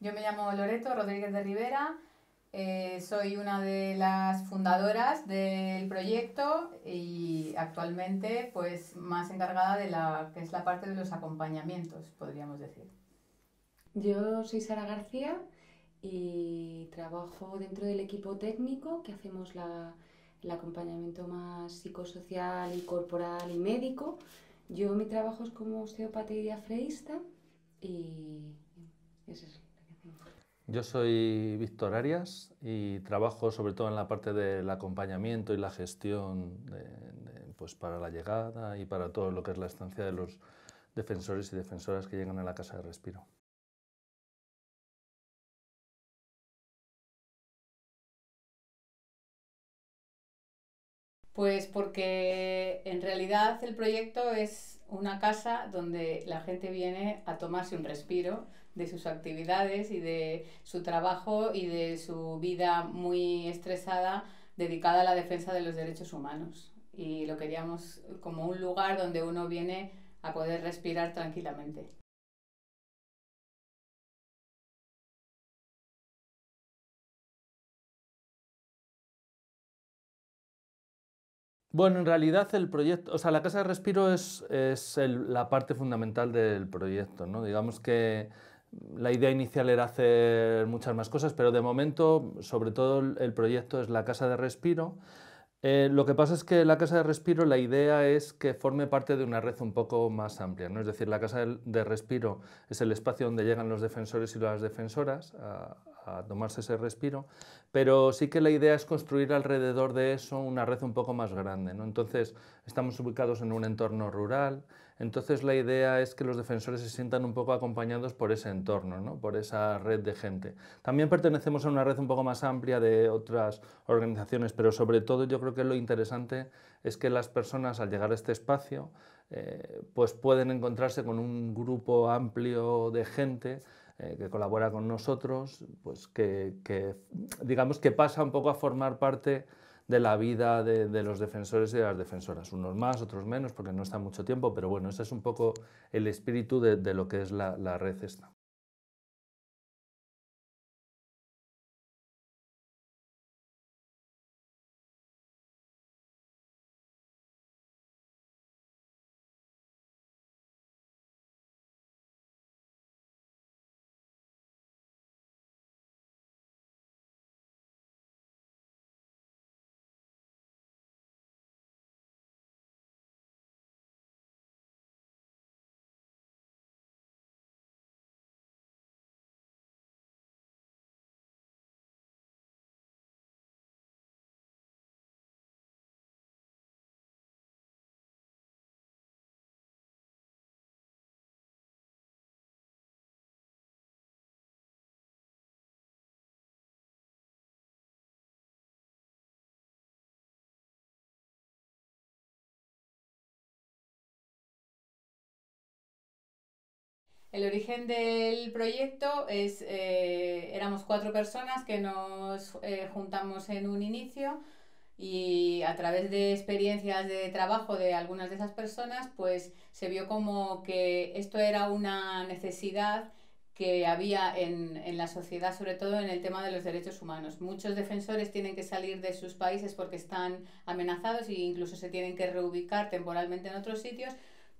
Yo me llamo Loreto Rodríguez de Rivera, soy una de las fundadoras del proyecto y actualmente pues más encargada de la que es la parte de los acompañamientos, podríamos decir. Yo soy Sara García y trabajo dentro del equipo técnico que hacemos el acompañamiento más psicosocial y corporal y médico. Yo mi trabajo es como osteópata y diafreísta y eso es lo que hacemos. Yo soy Víctor Arias y trabajo sobre todo en la parte del acompañamiento y la gestión pues para la llegada y para todo lo que es la estancia de los defensores y defensoras que llegan a la Casa de Respiro. Pues porque en realidad el proyecto es una casa donde la gente viene a tomarse un respiro de sus actividades y de su trabajo y de su vida muy estresada dedicada a la defensa de los derechos humanos. Y lo queríamos como un lugar donde uno viene a poder respirar tranquilamente. Bueno, en realidad el proyecto, o sea, la Casa de Respiro es la parte fundamental del proyecto, ¿no? Digamos que la idea inicial era hacer muchas más cosas, pero de momento, sobre todo el proyecto es la Casa de Respiro. Lo que pasa es que la Casa de Respiro, la idea es que forme parte de una red un poco más amplia, ¿no? Es decir, la Casa de Respiro es el espacio donde llegan los defensores y las defensoras a tomarse ese respiro, pero sí que la idea es construir alrededor de eso una red un poco más grande, ¿no? Entonces, estamos ubicados en un entorno rural, entonces la idea es que los defensores se sientan un poco acompañados por ese entorno, ¿no? Por esa red de gente. También pertenecemos a una red un poco más amplia de otras organizaciones, pero sobre todo yo creo que lo interesante es que las personas al llegar a este espacio pues pueden encontrarse con un grupo amplio de gente que colabora con nosotros, pues que digamos que pasa un poco a formar parte de la vida de los defensores y de las defensoras, unos más, otros menos, porque no está mucho tiempo, pero bueno, ese es un poco el espíritu de lo que es la red esta. El origen del proyecto es, éramos cuatro personas que nos juntamos en un inicio y a través de experiencias de trabajo de algunas de esas personas, pues se vio como que esto era una necesidad que había en la sociedad, sobre todo en el tema de los derechos humanos. Muchos defensores tienen que salir de sus países porque están amenazados e incluso se tienen que reubicar temporalmente en otros sitios,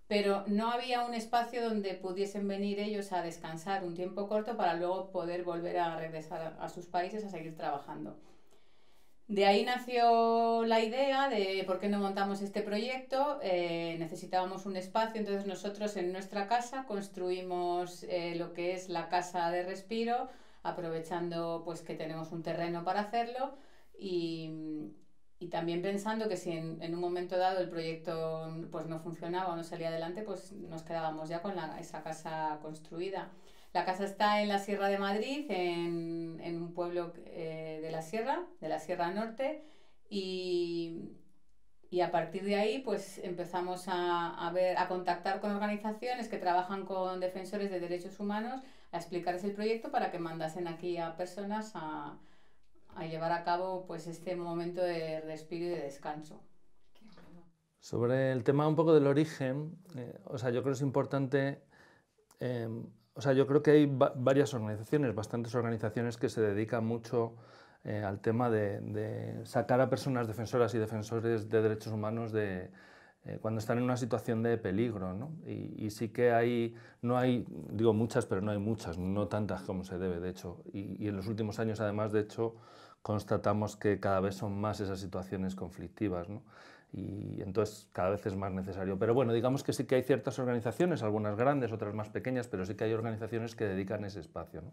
pero no había un espacio donde pudiesen venir ellos a descansar un tiempo corto para luego poder volver a regresar a sus países a seguir trabajando. De ahí nació la idea de por qué no montamos este proyecto. Necesitábamos un espacio, entonces nosotros en nuestra casa construimos lo que es la Casa de Respiro, aprovechando pues que tenemos un terreno para hacerlo y también pensando que si en un momento dado el proyecto pues no funcionaba o no salía adelante, pues nos quedábamos ya con esa casa construida. La casa está en la Sierra de Madrid, en un pueblo de la Sierra Norte, y a partir de ahí pues empezamos a contactar con organizaciones que trabajan con defensores de derechos humanos, a explicarles el proyecto para que mandasen aquí a personas a llevar a cabo pues este momento de respiro y de descanso. Sobre el tema un poco del origen, o sea, yo creo que es importante O sea, yo creo que hay varias organizaciones, bastantes organizaciones que se dedican mucho al tema de sacar a personas defensoras y defensores de derechos humanos de cuando están en una situación de peligro, ¿no? Y sí que hay, no hay, digo muchas, pero no hay muchas, no tantas como se debe, de hecho. Y en los últimos años, además, de hecho, constatamos que cada vez son más esas situaciones conflictivas, ¿no? Y entonces cada vez es más necesario. Pero bueno, digamos que sí que hay ciertas organizaciones, algunas grandes, otras más pequeñas, pero sí que hay organizaciones que dedican ese espacio, ¿no?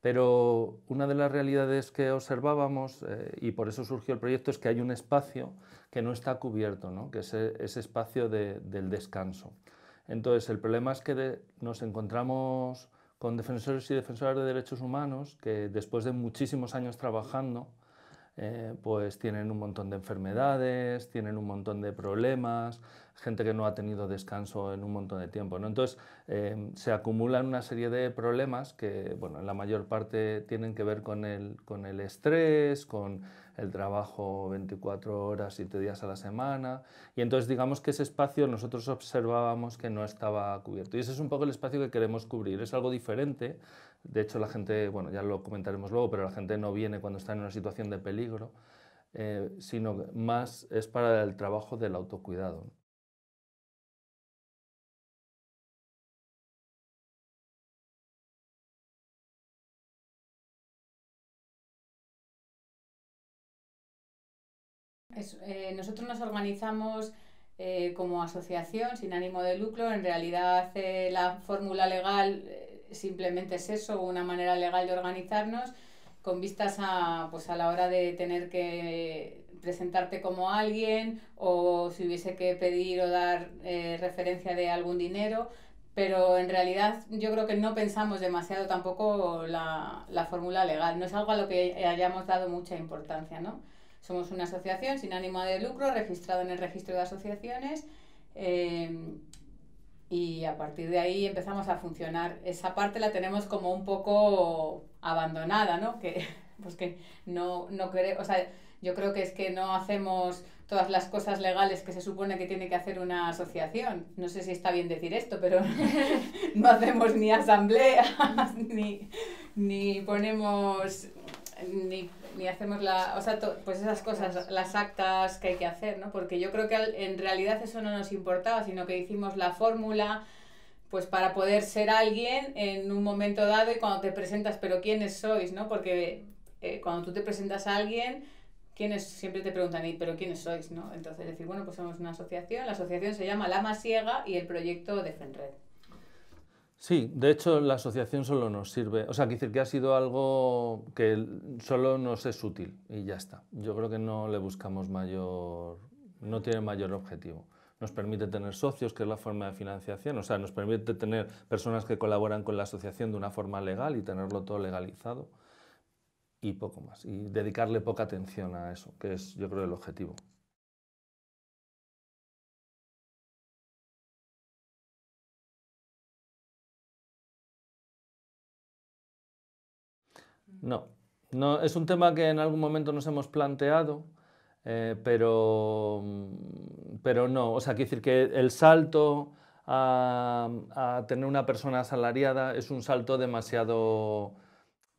Pero una de las realidades que observábamos, y por eso surgió el proyecto, es que hay un espacio que no está cubierto, ¿no? Que es ese espacio del descanso. Entonces, el problema es que nos encontramos con defensores y defensoras de derechos humanos que después de muchísimos años trabajando, pues tienen un montón de enfermedades, tienen un montón de problemas, gente que no ha tenido descanso en un montón de tiempo, ¿no? Entonces se acumulan una serie de problemas que, bueno, en la mayor parte tienen que ver con el estrés, con el trabajo 24 horas, 7 días a la semana, y entonces digamos que ese espacio nosotros observábamos que no estaba cubierto, y ese es un poco el espacio que queremos cubrir. Es algo diferente, de hecho la gente, bueno, ya lo comentaremos luego, pero la gente no viene cuando está en una situación de peligro, sino más es para el trabajo del autocuidado. Nosotros nos organizamos como asociación sin ánimo de lucro. En realidad la fórmula legal simplemente es eso, una manera legal de organizarnos con vistas a, pues, a la hora de tener que presentarte como alguien o si hubiese que pedir o dar referencia de algún dinero, pero en realidad yo creo que no pensamos demasiado tampoco la fórmula legal, no es algo a lo que hayamos dado mucha importancia, ¿no? Somos una asociación sin ánimo de lucro, registrada en el registro de asociaciones, y a partir de ahí empezamos a funcionar. Esa parte la tenemos como un poco abandonada, ¿no? Que no queremos, o sea, yo creo que es que no hacemos todas las cosas legales que se supone que tiene que hacer una asociación. No sé si está bien decir esto, pero no hacemos ni asambleas, ni ponemos... Ni hacemos pues esas cosas, las actas que hay que hacer, ¿no? Porque yo creo que en realidad eso no nos importaba, sino que hicimos la fórmula pues para poder ser alguien en un momento dado y cuando te presentas, pero ¿quiénes sois?, ¿no? Porque cuando tú te presentas a alguien, siempre te preguntan, ¿pero quiénes sois?, ¿no? Entonces decir, bueno, pues somos una asociación, la asociación se llama La Masiega y el proyecto Defenred. Sí, de hecho la asociación solo nos sirve, o sea, decir que ha sido algo que solo nos es útil y ya está. Yo creo que no le buscamos mayor, no tiene mayor objetivo. Nos permite tener socios, que es la forma de financiación, o sea, nos permite tener personas que colaboran con la asociación de una forma legal y tenerlo todo legalizado y poco más. Y dedicarle poca atención a eso, que es, yo creo, el objetivo. No, es un tema que en algún momento nos hemos planteado, pero no, o sea, quiero decir que el salto a tener una persona asalariada es un salto demasiado...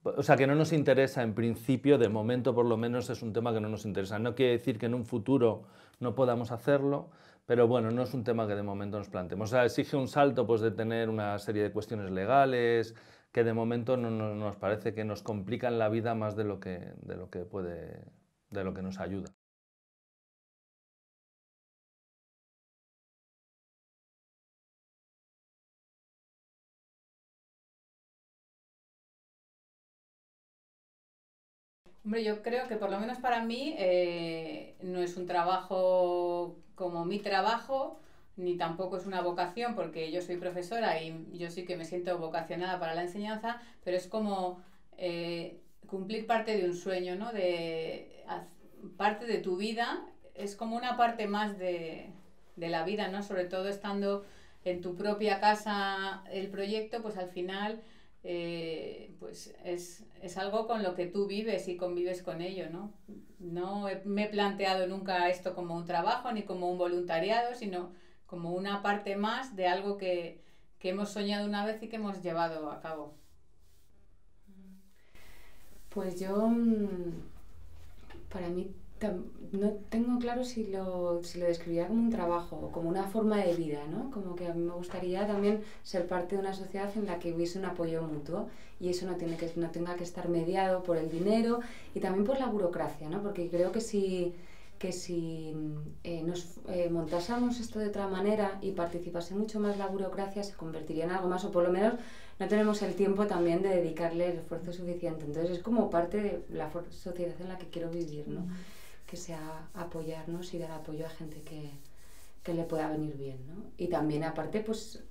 O sea, que no nos interesa en principio, de momento por lo menos es un tema que no nos interesa. No quiere decir que en un futuro no podamos hacerlo, pero bueno, no es un tema que de momento nos planteemos. O sea, exige un salto pues, de tener una serie de cuestiones legales, que de momento no nos parece que nos complican la vida más de lo que nos ayuda. Hombre, yo creo que por lo menos para mí no es un trabajo como mi trabajo, ni tampoco es una vocación, porque yo soy profesora y yo sí que me siento vocacionada para la enseñanza, pero es como cumplir parte de un sueño, ¿no? Parte de tu vida, es como una parte más de la vida, ¿no? Sobre todo estando en tu propia casa el proyecto, pues al final pues es algo con lo que tú vives y convives con ello, ¿no? No me he planteado nunca esto como un trabajo ni como un voluntariado, sino como una parte más de algo que, que hemos soñado una vez y que hemos llevado a cabo. Pues yo, para mí, no tengo claro si lo describiría como un trabajo o como una forma de vida, ¿no? Como que a mí me gustaría también ser parte de una sociedad en la que hubiese un apoyo mutuo y eso no tenga que estar mediado por el dinero y también por la burocracia, ¿no? Porque creo que si nos montásemos esto de otra manera y participase mucho más la burocracia, se convertiría en algo más, o por lo menos no tenemos el tiempo también de dedicarle el esfuerzo suficiente. Entonces es como parte de la sociedad en la que quiero vivir, ¿no? Que sea apoyarnos y dar apoyo a gente que le pueda venir bien, ¿no? Y también aparte pues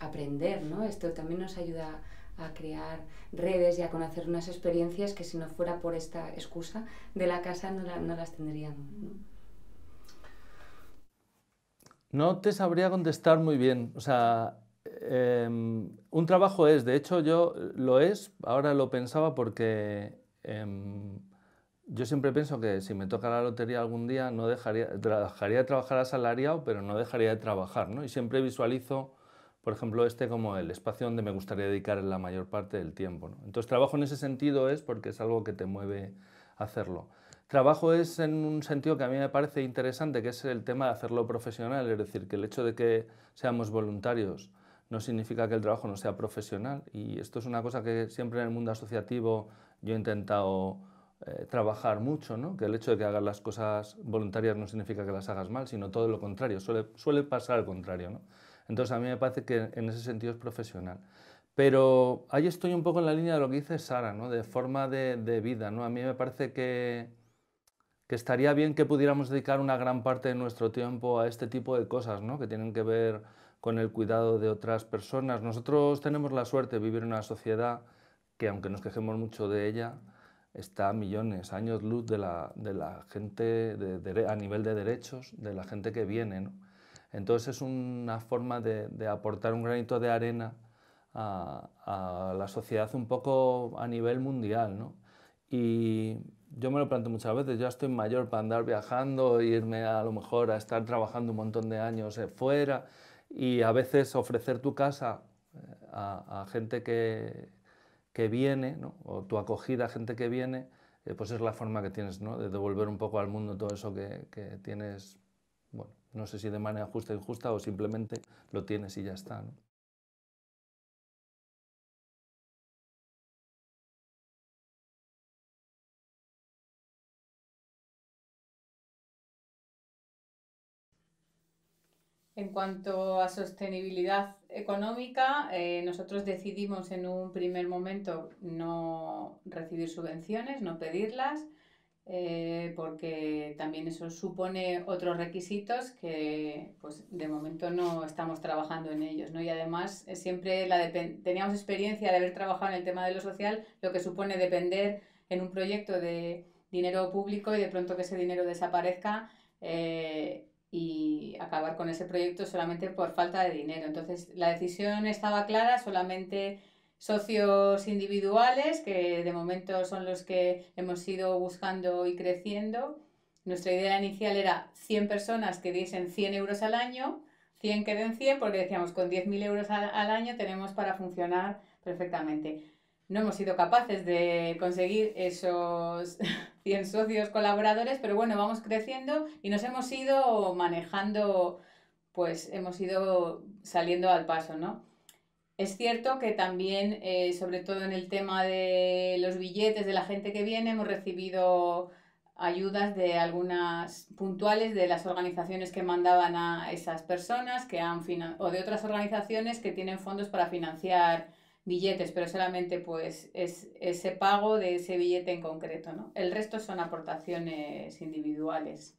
aprender, ¿no? Esto también nos ayuda a crear redes y a conocer unas experiencias que si no fuera por esta excusa de la casa no las tendríamos, ¿no? No te sabría contestar muy bien, o sea, un trabajo es, de hecho yo lo es, ahora lo pensaba porque yo siempre pienso que si me toca la lotería algún día no dejaría de trabajar asalariado, pero no dejaría de trabajar, ¿no? Y siempre visualizo, por ejemplo, este como el espacio donde me gustaría dedicar la mayor parte del tiempo, ¿no? Entonces, trabajo en ese sentido es porque es algo que te mueve a hacerlo. Trabajo es en un sentido que a mí me parece interesante, que es el tema de hacerlo profesional, es decir, que el hecho de que seamos voluntarios no significa que el trabajo no sea profesional, y esto es una cosa que siempre en el mundo asociativo yo he intentado trabajar mucho, ¿no? Que el hecho de que hagas las cosas voluntarias no significa que las hagas mal, sino todo lo contrario, suele pasar al contrario, ¿no? Entonces, a mí me parece que en ese sentido es profesional. Pero ahí estoy un poco en la línea de lo que dice Sara, ¿no? De forma de vida, ¿no? A mí me parece que estaría bien que pudiéramos dedicar una gran parte de nuestro tiempo a este tipo de cosas, ¿no? Que tienen que ver con el cuidado de otras personas. Nosotros tenemos la suerte de vivir en una sociedad que, aunque nos quejemos mucho de ella, está a millones, años luz de la gente a nivel de derechos, de la gente que viene, ¿no? Entonces es una forma de aportar un granito de arena a la sociedad un poco a nivel mundial, ¿no? Y yo me lo planteo muchas veces, yo estoy mayor para andar viajando, irme a lo mejor a estar trabajando un montón de años fuera, y a veces ofrecer tu casa a gente que viene, ¿no? O tu acogida a gente que viene, pues es la forma que tienes, ¿no? De devolver un poco al mundo todo eso que tienes, bueno, no sé si de manera justa o injusta, o simplemente lo tienes y ya está, ¿no? En cuanto a sostenibilidad económica, nosotros decidimos en un primer momento no recibir subvenciones, no pedirlas, porque también eso supone otros requisitos que pues de momento no estamos trabajando en ellos, ¿no? Y además siempre teníamos experiencia de haber trabajado en el tema de lo social, lo que supone depender en un proyecto de dinero público y de pronto que ese dinero desaparezca y acabar con ese proyecto solamente por falta de dinero. Entonces la decisión estaba clara, solamente socios individuales, que de momento son los que hemos ido buscando y creciendo. Nuestra idea inicial era 100 personas que diesen 100 euros al año, 100 que den 100, porque decíamos con 10.000 euros al año tenemos para funcionar perfectamente. No hemos sido capaces de conseguir esos 100 socios colaboradores, pero bueno, vamos creciendo y nos hemos ido manejando, pues hemos ido saliendo al paso, ¿no? Es cierto que también, sobre todo en el tema de los billetes de la gente que viene, hemos recibido ayudas de algunas puntuales de las organizaciones que mandaban a esas personas o de otras organizaciones que tienen fondos para financiar billetes, pero solamente pues es ese pago de ese billete en concreto, ¿no? El resto son aportaciones individuales.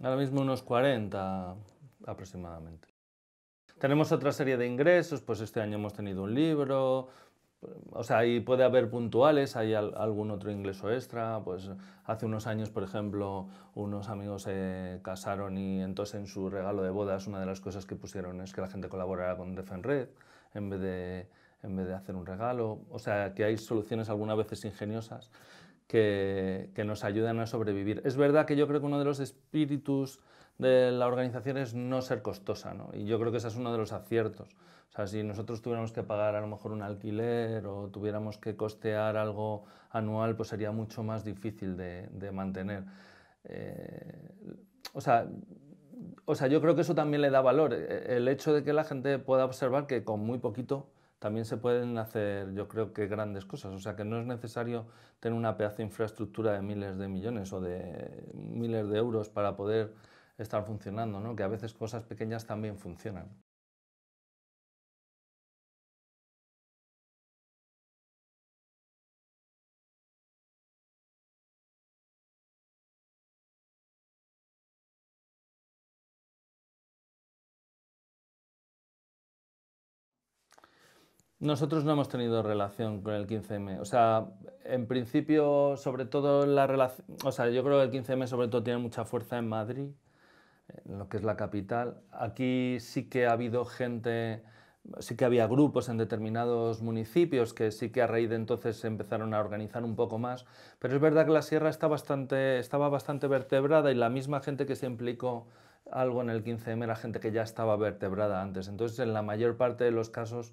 Ahora mismo unos 40 aproximadamente. Tenemos otra serie de ingresos, pues este año hemos tenido un libro, o sea, ahí puede haber puntuales, hay algún otro ingreso extra, pues hace unos años, por ejemplo, unos amigos se casaron y entonces en su regalo de bodas una de las cosas que pusieron es que la gente colaborara con Defenred en vez de hacer un regalo, o sea, que hay soluciones algunas veces ingeniosas que nos ayudan a sobrevivir. Es verdad que yo creo que uno de los espíritus de la organización es no ser costosa, ¿no? Y yo creo que ese es uno de los aciertos. O sea, si nosotros tuviéramos que pagar a lo mejor un alquiler o tuviéramos que costear algo anual, pues sería mucho más difícil de mantener. O sea, yo creo que eso también le da valor, el hecho de que la gente pueda observar que con muy poquito también se pueden hacer, yo creo que grandes cosas. O sea, que no es necesario tener una pedazo de infraestructura de miles de millones o de miles de euros para poder estar funcionando, ¿no? Que a veces cosas pequeñas también funcionan. Nosotros no hemos tenido relación con el 15M, o sea, en principio, sobre todo la relación, o sea, yo creo que el 15M sobre todo tiene mucha fuerza en Madrid, en lo que es la capital. Aquí sí que ha habido gente, sí que había grupos en determinados municipios que sí que a raíz de entonces se empezaron a organizar un poco más, pero es verdad que la sierra estaba bastante vertebrada y la misma gente que se implicó algo en el 15M era gente que ya estaba vertebrada antes, entonces en la mayor parte de los casos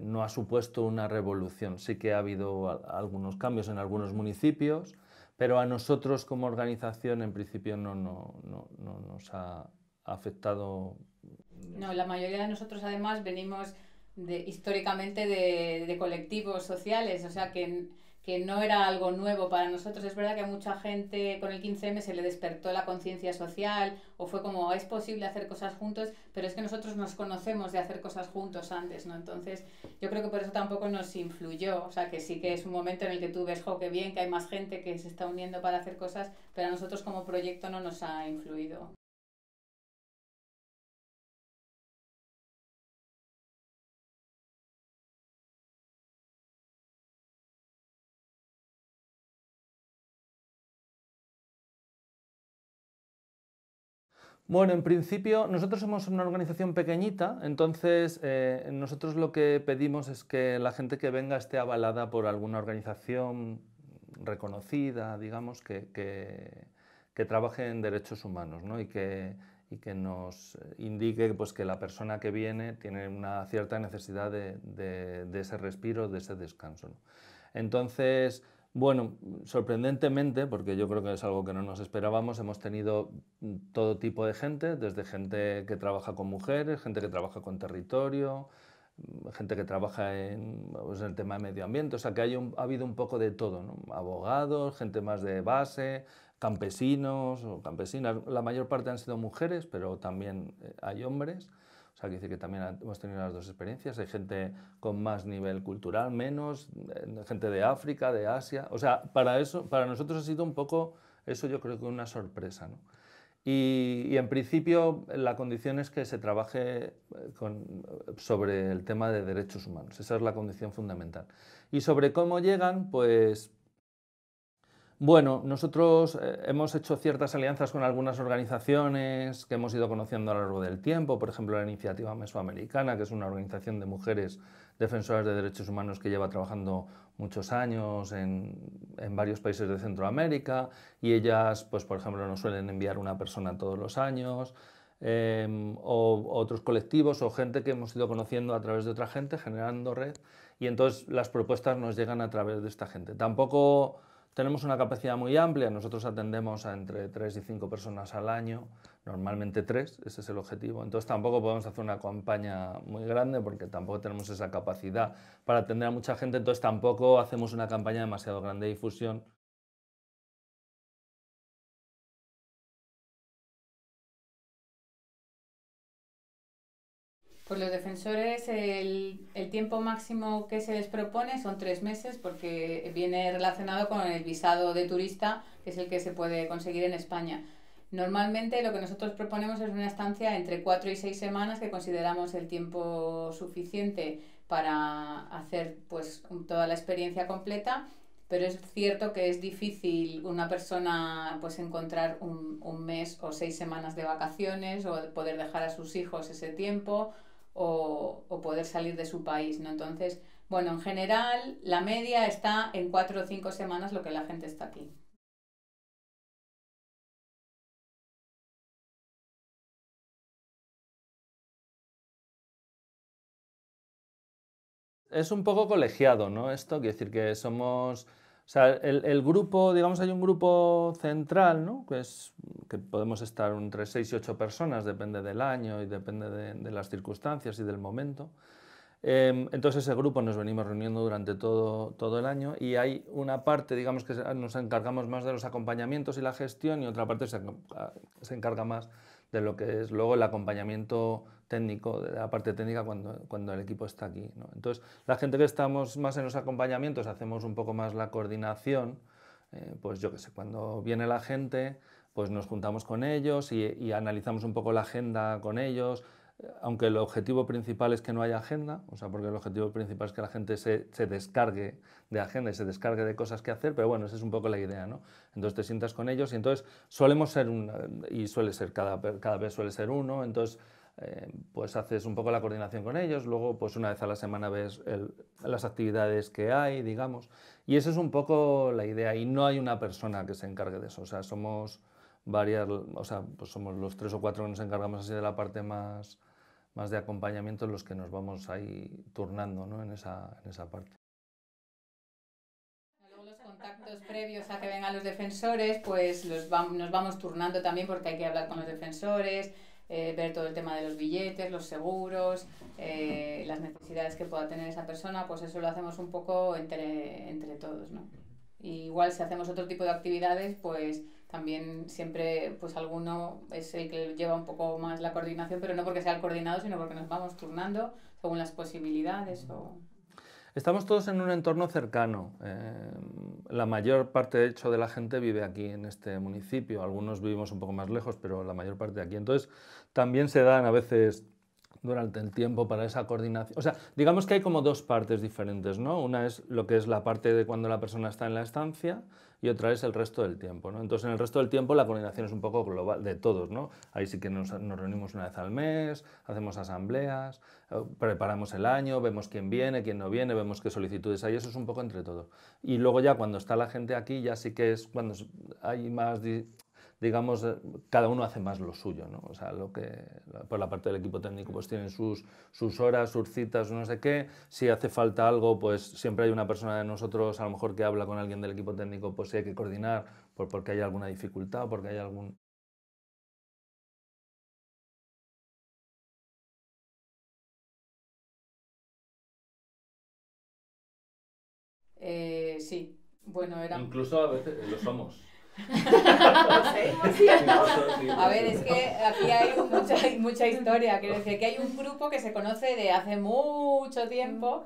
no ha supuesto una revolución. Sí que ha habido algunos cambios en algunos municipios, pero a nosotros como organización en principio no nos ha afectado. No, la mayoría de nosotros además venimos históricamente de colectivos sociales, o sea que no era algo nuevo para nosotros. Es verdad que a mucha gente con el 15M se le despertó la conciencia social o fue como, es posible hacer cosas juntos, pero es que nosotros nos conocemos de hacer cosas juntos antes, ¿no? Entonces, yo creo que por eso tampoco nos influyó, o sea, que sí que es un momento en el que tú ves, jo, qué bien, que hay más gente que se está uniendo para hacer cosas, pero a nosotros como proyecto no nos ha influido. Bueno, en principio, nosotros somos una organización pequeñita, entonces nosotros lo que pedimos es que la gente que venga esté avalada por alguna organización reconocida, digamos, que trabaje en derechos humanos, ¿no? Y que nos indique pues, que la persona que viene tiene una cierta necesidad de ese respiro, de ese descanso, ¿no? Entonces, bueno, sorprendentemente, porque yo creo que es algo que no nos esperábamos, hemos tenido todo tipo de gente, desde gente que trabaja con mujeres, gente que trabaja con territorio, gente que trabaja en el tema de medio ambiente, o sea que ha habido un poco de todo, ¿no? Abogados, gente más de base, campesinos o campesinas, la mayor parte han sido mujeres, pero también hay hombres. O sea, que dice que también hemos tenido las dos experiencias. Hay gente con más nivel cultural, menos, gente de África, de Asia. O sea, para nosotros ha sido un poco, eso yo creo que una sorpresa, ¿no? Y en principio la condición es que se trabaje sobre el tema de derechos humanos. Esa es la condición fundamental. Y sobre cómo llegan, pues... Bueno, nosotros hemos hecho ciertas alianzas con algunas organizaciones que hemos ido conociendo a lo largo del tiempo, por ejemplo la Iniciativa Mesoamericana, que es una organización de mujeres defensoras de derechos humanos que lleva trabajando muchos años en varios países de Centroamérica, y ellas, pues por ejemplo, nos suelen enviar una persona todos los años, o otros colectivos o gente que hemos ido conociendo a través de otra gente, generando red, y entonces las propuestas nos llegan a través de esta gente. Tampoco... Tenemos una capacidad muy amplia, nosotros atendemos a entre 3 y 5 personas al año, normalmente 3, ese es el objetivo. Entonces tampoco podemos hacer una campaña muy grande porque tampoco tenemos esa capacidad para atender a mucha gente, entonces tampoco hacemos una campaña demasiado grande de difusión. Pues los defensores, el tiempo máximo que se les propone son 3 meses, porque viene relacionado con el visado de turista, que es el que se puede conseguir en España. Normalmente lo que nosotros proponemos es una estancia entre 4 y 6 semanas, que consideramos el tiempo suficiente para hacer pues, toda la experiencia completa, pero es cierto que es difícil una persona pues, encontrar un mes o 6 semanas de vacaciones, o poder dejar a sus hijos ese tiempo, o poder salir de su país, ¿no? Entonces, Bueno, en general la media está en 4 o 5 semanas lo que la gente está aquí. Es un poco colegiado, ¿no? Esto quiere decir que somos... O sea, el grupo, digamos, hay un grupo central, ¿no? Que podemos estar entre 6 y 8 personas, depende del año y depende de las circunstancias y del momento. Entonces ese grupo nos venimos reuniendo durante todo el año y hay una parte, digamos, que nos encargamos más de los acompañamientos y la gestión y otra parte se encarga más de lo que es luego el acompañamiento técnico, de la parte técnica cuando el equipo está aquí, ¿no? Entonces, la gente que estamos más en los acompañamientos hacemos un poco más la coordinación, pues yo qué sé, cuando viene la gente, pues nos juntamos con ellos y analizamos un poco la agenda con ellos, aunque el objetivo principal es que no haya agenda, o sea, porque el objetivo principal es que la gente se descargue de agenda y se descargue de cosas que hacer, pero bueno, esa es un poco la idea, ¿no? Entonces te sientas con ellos y entonces solemos ser, y suele ser, cada vez suele ser uno, entonces pues haces un poco la coordinación con ellos, luego pues una vez a la semana ves las actividades que hay, digamos, y esa es un poco la idea, y no hay una persona que se encargue de eso, o sea, somos varias, o sea, pues somos los 3 o 4 que nos encargamos así de la parte más de acompañamiento, los que nos vamos ahí turnando, ¿no? en esa parte. Luego los contactos previos a que vengan los defensores, pues nos vamos turnando también porque hay que hablar con los defensores, ver todo el tema de los billetes, los seguros, las necesidades que pueda tener esa persona, pues eso lo hacemos un poco entre todos, ¿no? Y igual si hacemos otro tipo de actividades, pues también siempre pues alguno es el que lleva un poco más la coordinación, pero no porque sea el coordinado, sino porque nos vamos turnando según las posibilidades. Estamos todos en un entorno cercano. La mayor parte, de hecho, de la gente vive aquí en este municipio. Algunos vivimos un poco más lejos, pero la mayor parte de aquí. Entonces, también se dan a veces durante el tiempo para esa coordinación. O sea, digamos que hay como 2 partes diferentes, ¿no? Una es lo que es la parte de cuando la persona está en la estancia y otra es el resto del tiempo, ¿no? Entonces, en el resto del tiempo la coordinación es un poco global de todos, ¿no? Ahí sí que nos reunimos una vez al mes, hacemos asambleas, preparamos el año, vemos quién viene, quién no viene, vemos qué solicitudes hay, eso es un poco entre todos. Y luego ya cuando está la gente aquí, ya sí que es cuando hay más... digamos, cada uno hace más lo suyo, ¿no? O sea, por la parte del equipo técnico, pues tienen sus horas, sus citas, no sé qué. Si hace falta algo, pues siempre hay una persona de nosotros, a lo mejor que habla con alguien del equipo técnico, pues si hay que coordinar, porque hay alguna dificultad, porque hay algún... Sí, bueno, era... Incluso a veces lo somos. A ver, es que aquí hay mucha historia, quiero decir que hay un grupo que se conoce de hace mucho tiempo,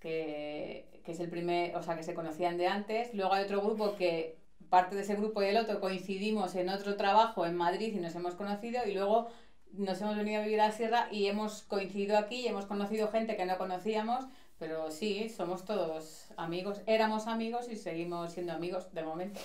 que es el primer, o sea, que se conocían de antes, luego hay otro grupo que parte de ese grupo y el otro coincidimos en otro trabajo en Madrid y nos hemos conocido y luego nos hemos venido a vivir a la sierra y hemos coincidido aquí y hemos conocido gente que no conocíamos. Pero sí, somos todos amigos, éramos amigos y seguimos siendo amigos de momento.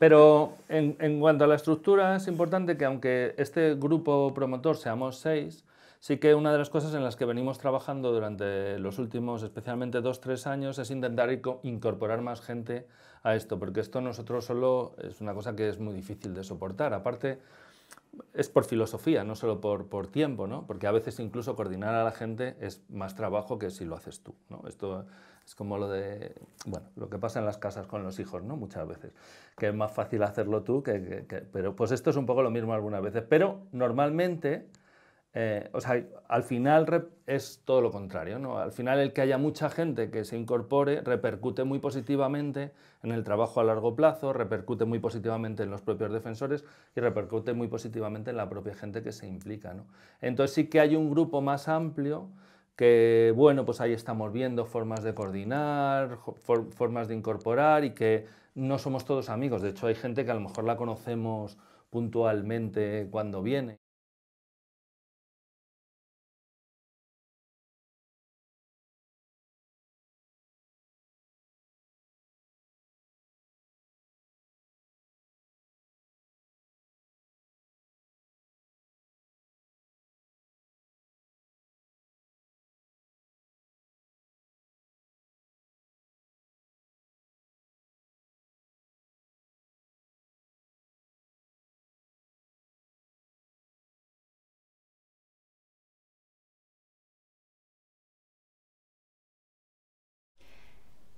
Pero en cuanto a la estructura, es importante que aunque este grupo promotor seamos 6, sí que una de las cosas en las que venimos trabajando durante los últimos, especialmente 2 o 3 años, es intentar incorporar más gente a esto, porque esto nosotros solo es una cosa que es muy difícil de soportar, aparte... Es por filosofía, no solo por tiempo, ¿no? Porque a veces incluso coordinar a la gente es más trabajo que si lo haces tú, ¿no? Esto es como lo de, bueno, lo que pasa en las casas con los hijos, ¿no? Muchas veces, que es más fácil hacerlo tú que pero pues esto es un poco lo mismo algunas veces, pero normalmente, o sea, al final es todo lo contrario, ¿no? Al final el que haya mucha gente que se incorpore repercute muy positivamente en el trabajo a largo plazo, repercute muy positivamente en los propios defensores y repercute muy positivamente en la propia gente que se implica, ¿no? Entonces sí que hay un grupo más amplio que, bueno, pues ahí estamos viendo formas de coordinar, formas de incorporar y que no somos todos amigos. De hecho, hay gente que a lo mejor la conocemos puntualmente cuando viene.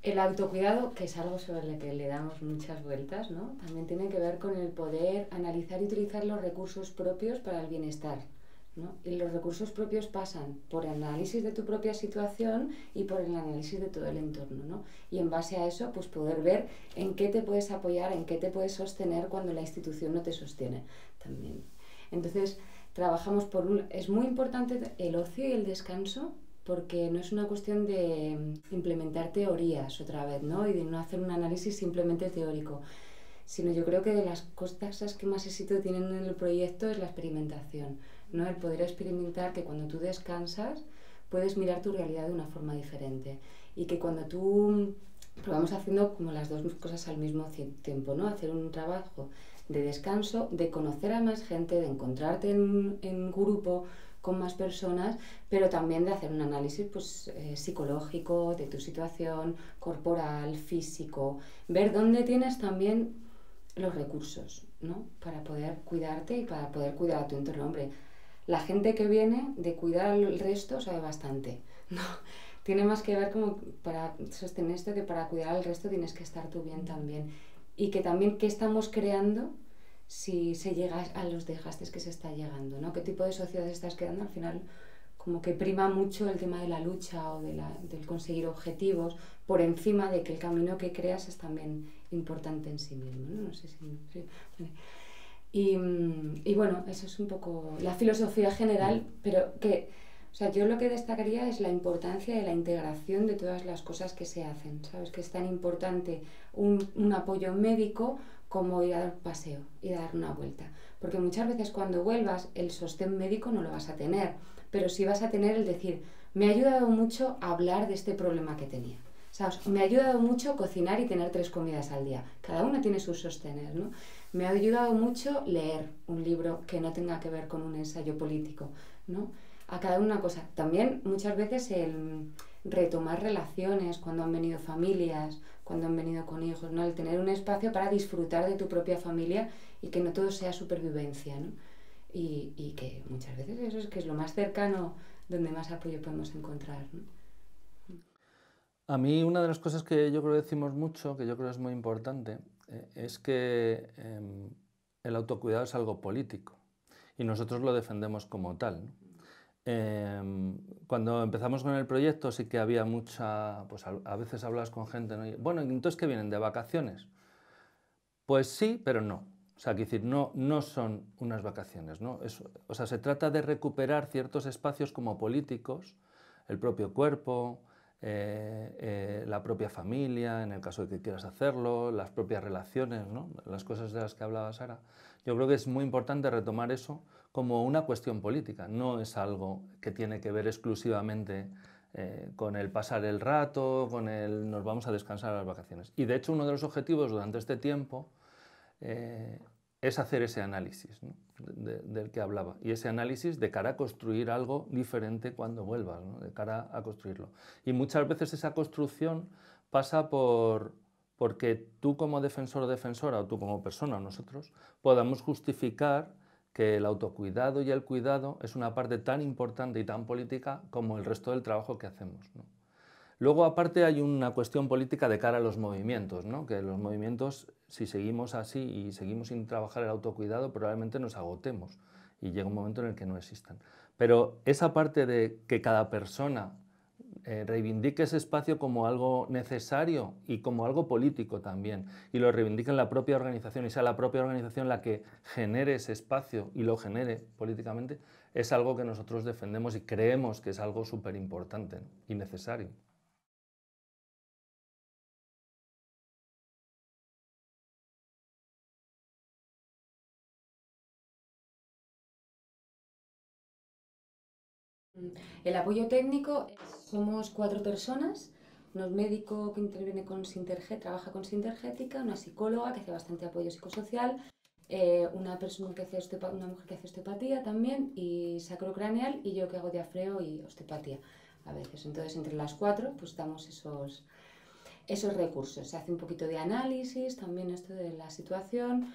El autocuidado, que es algo sobre el que le damos muchas vueltas, ¿no? También tiene que ver con el poder analizar y utilizar los recursos propios para el bienestar, ¿no? Y los recursos propios pasan por el análisis de tu propia situación y por el análisis de todo el entorno, ¿no? Y en base a eso, pues poder ver en qué te puedes apoyar, en qué te puedes sostener cuando la institución no te sostiene también. Entonces, trabajamos por un... Es muy importante el ocio y el descanso, porque no es una cuestión de implementar teorías otra vez, ¿no? Y de no hacer un análisis simplemente teórico, sino yo creo que de las cosas que más éxito tienen en el proyecto es la experimentación, ¿no? El poder experimentar que cuando tú descansas puedes mirar tu realidad de una forma diferente y que cuando tú... Probamos haciendo como las dos cosas al mismo tiempo, ¿no? Hacer un trabajo de descanso, de conocer a más gente, de encontrarte en grupo con más personas, pero también de hacer un análisis pues, psicológico de tu situación, corporal, físico, ver dónde tienes también los recursos, ¿no? Para poder cuidarte y para poder cuidar a tu entorno. Hombre, la gente que viene de cuidar al resto sabe bastante, ¿no? Tiene más que ver como para sostener esto que para cuidar al resto tienes que estar tú bien también. Y que también qué estamos creando si se llega a los desgastes que se está llegando, ¿no? ¿Qué tipo de sociedad estás creando? Al final como que prima mucho el tema de la lucha o de del conseguir objetivos por encima de que el camino que creas es también importante en sí mismo, ¿no? No sé si... Sí, vale. Y bueno, eso es un poco la filosofía general, pero que, o sea, yo lo que destacaría es la importancia de la integración de todas las cosas que se hacen, ¿sabes? Que es tan importante un apoyo médico como ir a dar un paseo, ir a dar una vuelta. Porque muchas veces cuando vuelvas el sostén médico no lo vas a tener, pero sí vas a tener el decir, me ha ayudado mucho a hablar de este problema que tenía. ¿Sabes? Me ha ayudado mucho cocinar y tener 3 comidas al día. Cada una tiene sus sostenes, ¿no? Me ha ayudado mucho leer un libro que no tenga que ver con un ensayo político, ¿no? A cada una cosa. También muchas veces el retomar relaciones cuando han venido familias, cuando han venido con hijos, ¿no? El tener un espacio para disfrutar de tu propia familia y que no todo sea supervivencia, ¿no? Y que muchas veces eso es que es lo más cercano donde más apoyo podemos encontrar, ¿no? A mí una de las cosas que yo creo que decimos mucho, que yo creo es muy importante, es que el autocuidado es algo político y nosotros lo defendemos como tal, ¿no? Cuando empezamos con el proyecto sí que había mucha... Pues a veces hablas con gente, ¿no? Y, bueno, entonces ¿qué vienen? ¿De vacaciones? Pues sí, pero no. O sea, quiero decir, no son unas vacaciones, ¿no? O sea, se trata de recuperar ciertos espacios como políticos, el propio cuerpo... la propia familia, en el caso de que quieras hacerlo, las propias relaciones, ¿no? Las cosas de las que hablaba Sara. Yo creo que es muy importante retomar eso como una cuestión política, no es algo que tiene que ver exclusivamente con el pasar el rato, con el nos vamos a descansar a las vacaciones. Y de hecho uno de los objetivos durante este tiempo es hacer ese análisis, ¿no? Del que hablaba, y ese análisis de cara a construir algo diferente cuando vuelvas, ¿no? De cara a construirlo. Y muchas veces esa construcción pasa porque tú como defensor o defensora, o tú como persona o nosotros, podamos justificar que el autocuidado y el cuidado es una parte tan importante y tan política como el resto del trabajo que hacemos, ¿no? Luego, aparte, hay una cuestión política de cara a los movimientos, ¿no? Que los movimientos, si seguimos así y seguimos sin trabajar el autocuidado, probablemente nos agotemos y llega un momento en el que no existan. Pero esa parte de que cada persona reivindique ese espacio como algo necesario y como algo político también, y lo reivindique en la propia organización y sea la propia organización la que genere ese espacio y lo genere políticamente, es algo que nosotros defendemos y creemos que es algo súper importante y necesario. El apoyo técnico, somos 4 personas, un médico que interviene con Sintergética, trabaja con Sintergética, una psicóloga que hace bastante apoyo psicosocial, una mujer que hace osteopatía también, y sacrocraneal, y yo que hago diafreo y osteopatía a veces. Entonces, entre las 4, pues damos esos recursos. Se hace un poquito de análisis, también esto de la situación,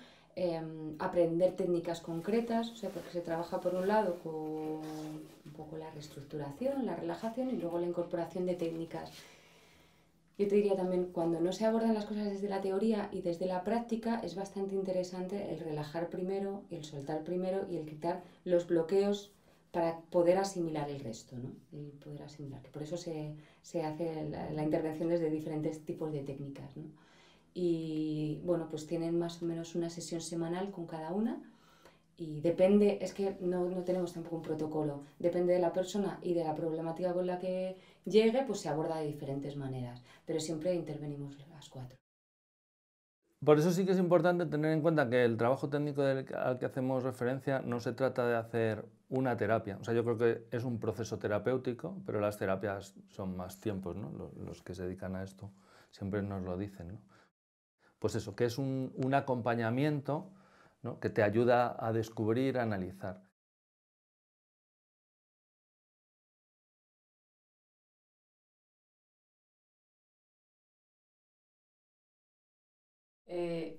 aprender técnicas concretas, o sea, porque se trabaja por un lado con un poco la reestructuración, la relajación y luego la incorporación de técnicas Yo te diría también, cuando no se abordan las cosas desde la teoría y desde la práctica, es bastante interesante el relajar primero, el soltar primero y el quitar los bloqueos para poder asimilar el resto, ¿no? Y poder asimilar. Por eso se hace la intervención desde diferentes tipos de técnicas, ¿no? Y bueno, pues tienen más o menos una sesión semanal con cada una. Y depende, es que no tenemos tampoco un protocolo, depende de la persona y de la problemática con la que llegue, pues se aborda de diferentes maneras, pero siempre intervenimos las cuatro. Por eso sí que es importante tener en cuenta que el trabajo técnico al que hacemos referencia no se trata de hacer una terapia, o sea, yo creo que es un proceso terapéutico, pero las terapias son más tiempos, ¿no? Los que se dedican a esto siempre nos lo dicen, ¿no? Pues eso, que es un acompañamiento, ¿no? Que te ayuda a descubrir, a analizar.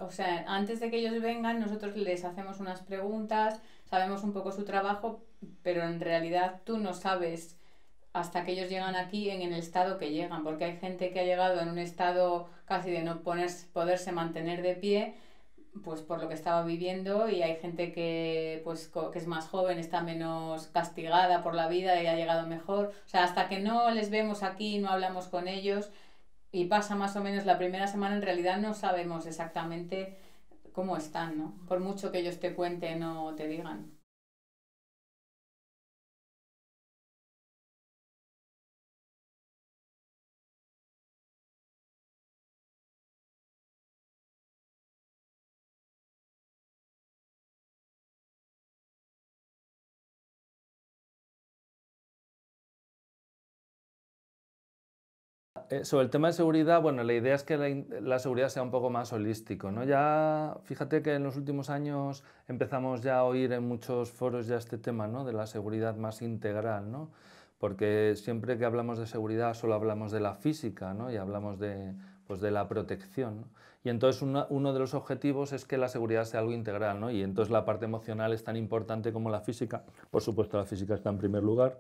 O sea, antes de que ellos vengan, nosotros les hacemos unas preguntas, sabemos un poco su trabajo, pero en realidad tú no sabes hasta que ellos llegan aquí en el estado que llegan, porque hay gente que ha llegado en un estado casi de no poderse mantener de pie, pues por lo que estaba viviendo, y hay gente que, pues, que es más joven, está menos castigada por la vida y ha llegado mejor. O sea, hasta que no les vemos aquí, no hablamos con ellos y pasa más o menos la primera semana, en realidad no sabemos exactamente cómo están, ¿no? Por mucho que ellos te cuenten o te digan. Sobre el tema de seguridad, bueno, la idea es que la seguridad sea un poco más holístico, ¿no? Ya, fíjate que en los últimos años empezamos ya a oír en muchos foros ya este tema, ¿no? De la seguridad más integral, ¿no? Porque siempre que hablamos de seguridad solo hablamos de la física, ¿no? Y hablamos de la protección, ¿no? Y entonces uno de los objetivos es que la seguridad sea algo integral, ¿no? Y entonces la parte emocional es tan importante como la física. Por supuesto, la física está en primer lugar,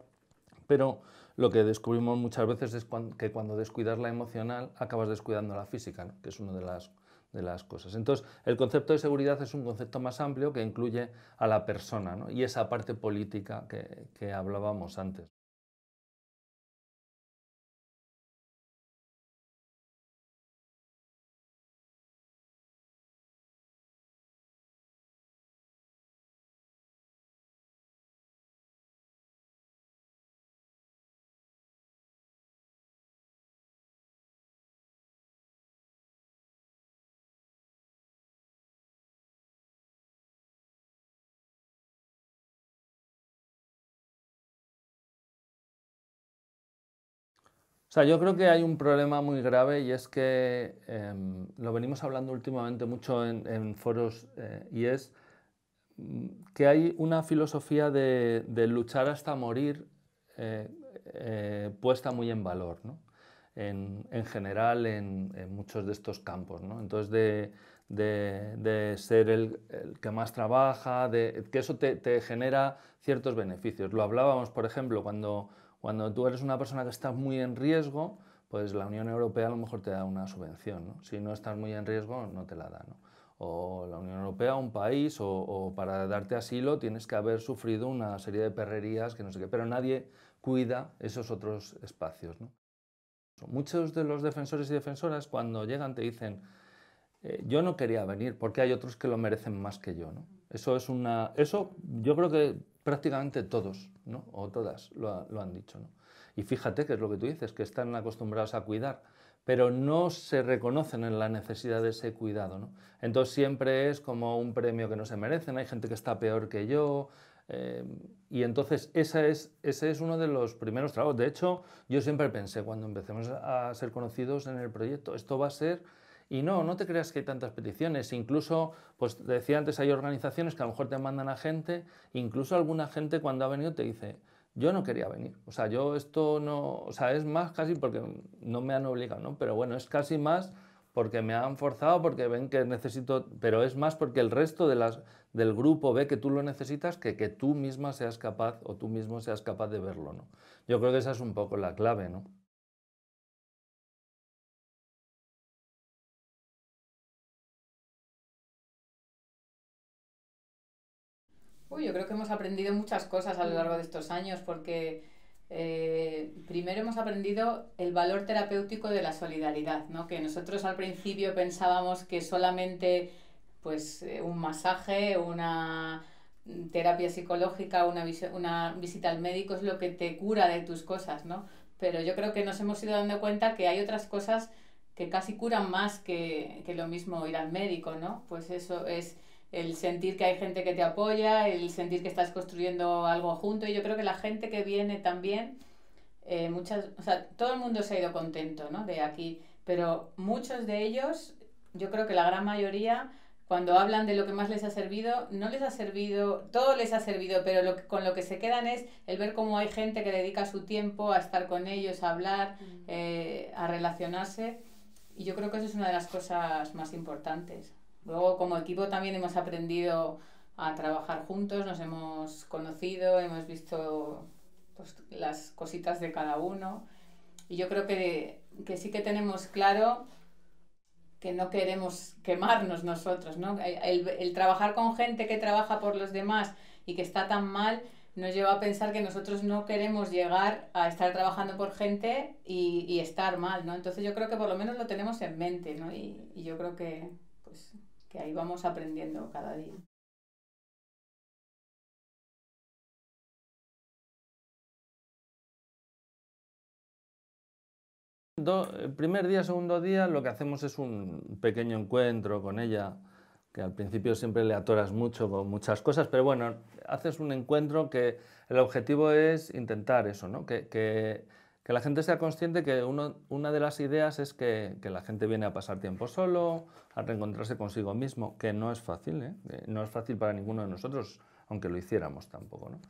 pero lo que descubrimos muchas veces es que cuando descuidas la emocional acabas descuidando la física, ¿no? Que es una de las cosas. Entonces, el concepto de seguridad es un concepto más amplio que incluye a la persona, ¿no? Y esa parte política que hablábamos antes. O sea, yo creo que hay un problema muy grave y es que lo venimos hablando últimamente mucho en foros y es que hay una filosofía de luchar hasta morir puesta muy en valor, ¿no? En general en muchos de estos campos, ¿no? Entonces de ser el que más trabaja, que eso te genera ciertos beneficios. Lo hablábamos, por ejemplo, cuando tú eres una persona que está muy en riesgo, pues la Unión Europea a lo mejor te da una subvención, ¿no? Si no estás muy en riesgo, no te la da, ¿no? O la Unión Europea, un país, o para darte asilo tienes que haber sufrido una serie de perrerías, que no sé qué, pero nadie cuida esos otros espacios, ¿no? Muchos de los defensores y defensoras cuando llegan te dicen, yo no quería venir porque hay otros que lo merecen más que yo, ¿no? Eso yo creo que prácticamente todos, ¿no? O todas lo han dicho, ¿no? Y fíjate que es lo que tú dices, que están acostumbrados a cuidar, pero no se reconocen en la necesidad de ese cuidado, ¿no? Entonces siempre es como un premio que no se merecen, hay gente que está peor que yo, y entonces ese es uno de los primeros trabajos. De hecho, yo siempre pensé, cuando empecemos a ser conocidos en el proyecto, esto va a ser... Y no te creas que hay tantas peticiones, incluso, pues decía antes, hay organizaciones que a lo mejor te mandan a gente, incluso alguna gente cuando ha venido te dice, yo no quería venir, o sea, yo esto no, o sea, es más casi porque no me han obligado, ¿no? Pero bueno, es casi más porque me han forzado, porque ven que necesito, pero es más porque el resto del grupo ve que tú lo necesitas que tú misma seas capaz o tú mismo seas capaz de verlo, ¿no? Yo creo que esa es un poco la clave, ¿no? Uy, yo creo que hemos aprendido muchas cosas a lo largo de estos años, porque primero hemos aprendido el valor terapéutico de la solidaridad, ¿no? Que nosotros al principio pensábamos que solamente pues, un masaje, una terapia psicológica, una visita al médico es lo que te cura de tus cosas, ¿no? Pero yo creo que nos hemos ido dando cuenta que hay otras cosas que casi curan más que lo mismo ir al médico, ¿no? Pues eso es el sentir que hay gente que te apoya, el sentir que estás construyendo algo junto. Y yo creo que la gente que viene también, o sea, todo el mundo se ha ido contento, ¿no? De aquí, pero muchos de ellos, yo creo que la gran mayoría, cuando hablan de lo que más les ha servido, no les ha servido, todo les ha servido, pero con lo que se quedan es el ver cómo hay gente que dedica su tiempo a estar con ellos, a hablar, a relacionarse. Y yo creo que eso es una de las cosas más importantes. Luego, como equipo también hemos aprendido a trabajar juntos, nos hemos conocido, hemos visto pues, las cositas de cada uno. Y yo creo que sí que tenemos claro que no queremos quemarnos nosotros, ¿no? El trabajar con gente que trabaja por los demás y que está tan mal nos lleva a pensar que nosotros no queremos llegar a estar trabajando por gente y estar mal, ¿no? Entonces yo creo que por lo menos lo tenemos en mente, ¿no? Y yo creo que, pues, que ahí vamos aprendiendo cada día. El primer día, segundo día, lo que hacemos es un pequeño encuentro con ella, que al principio siempre le atoras mucho con muchas cosas, pero bueno, haces un encuentro que el objetivo es intentar eso, ¿no? Que la gente sea consciente que una de las ideas es que la gente viene a pasar tiempo solo, a reencontrarse consigo mismo, que no es fácil, ¿eh? No es fácil para ninguno de nosotros, aunque lo hiciéramos tampoco, ¿no?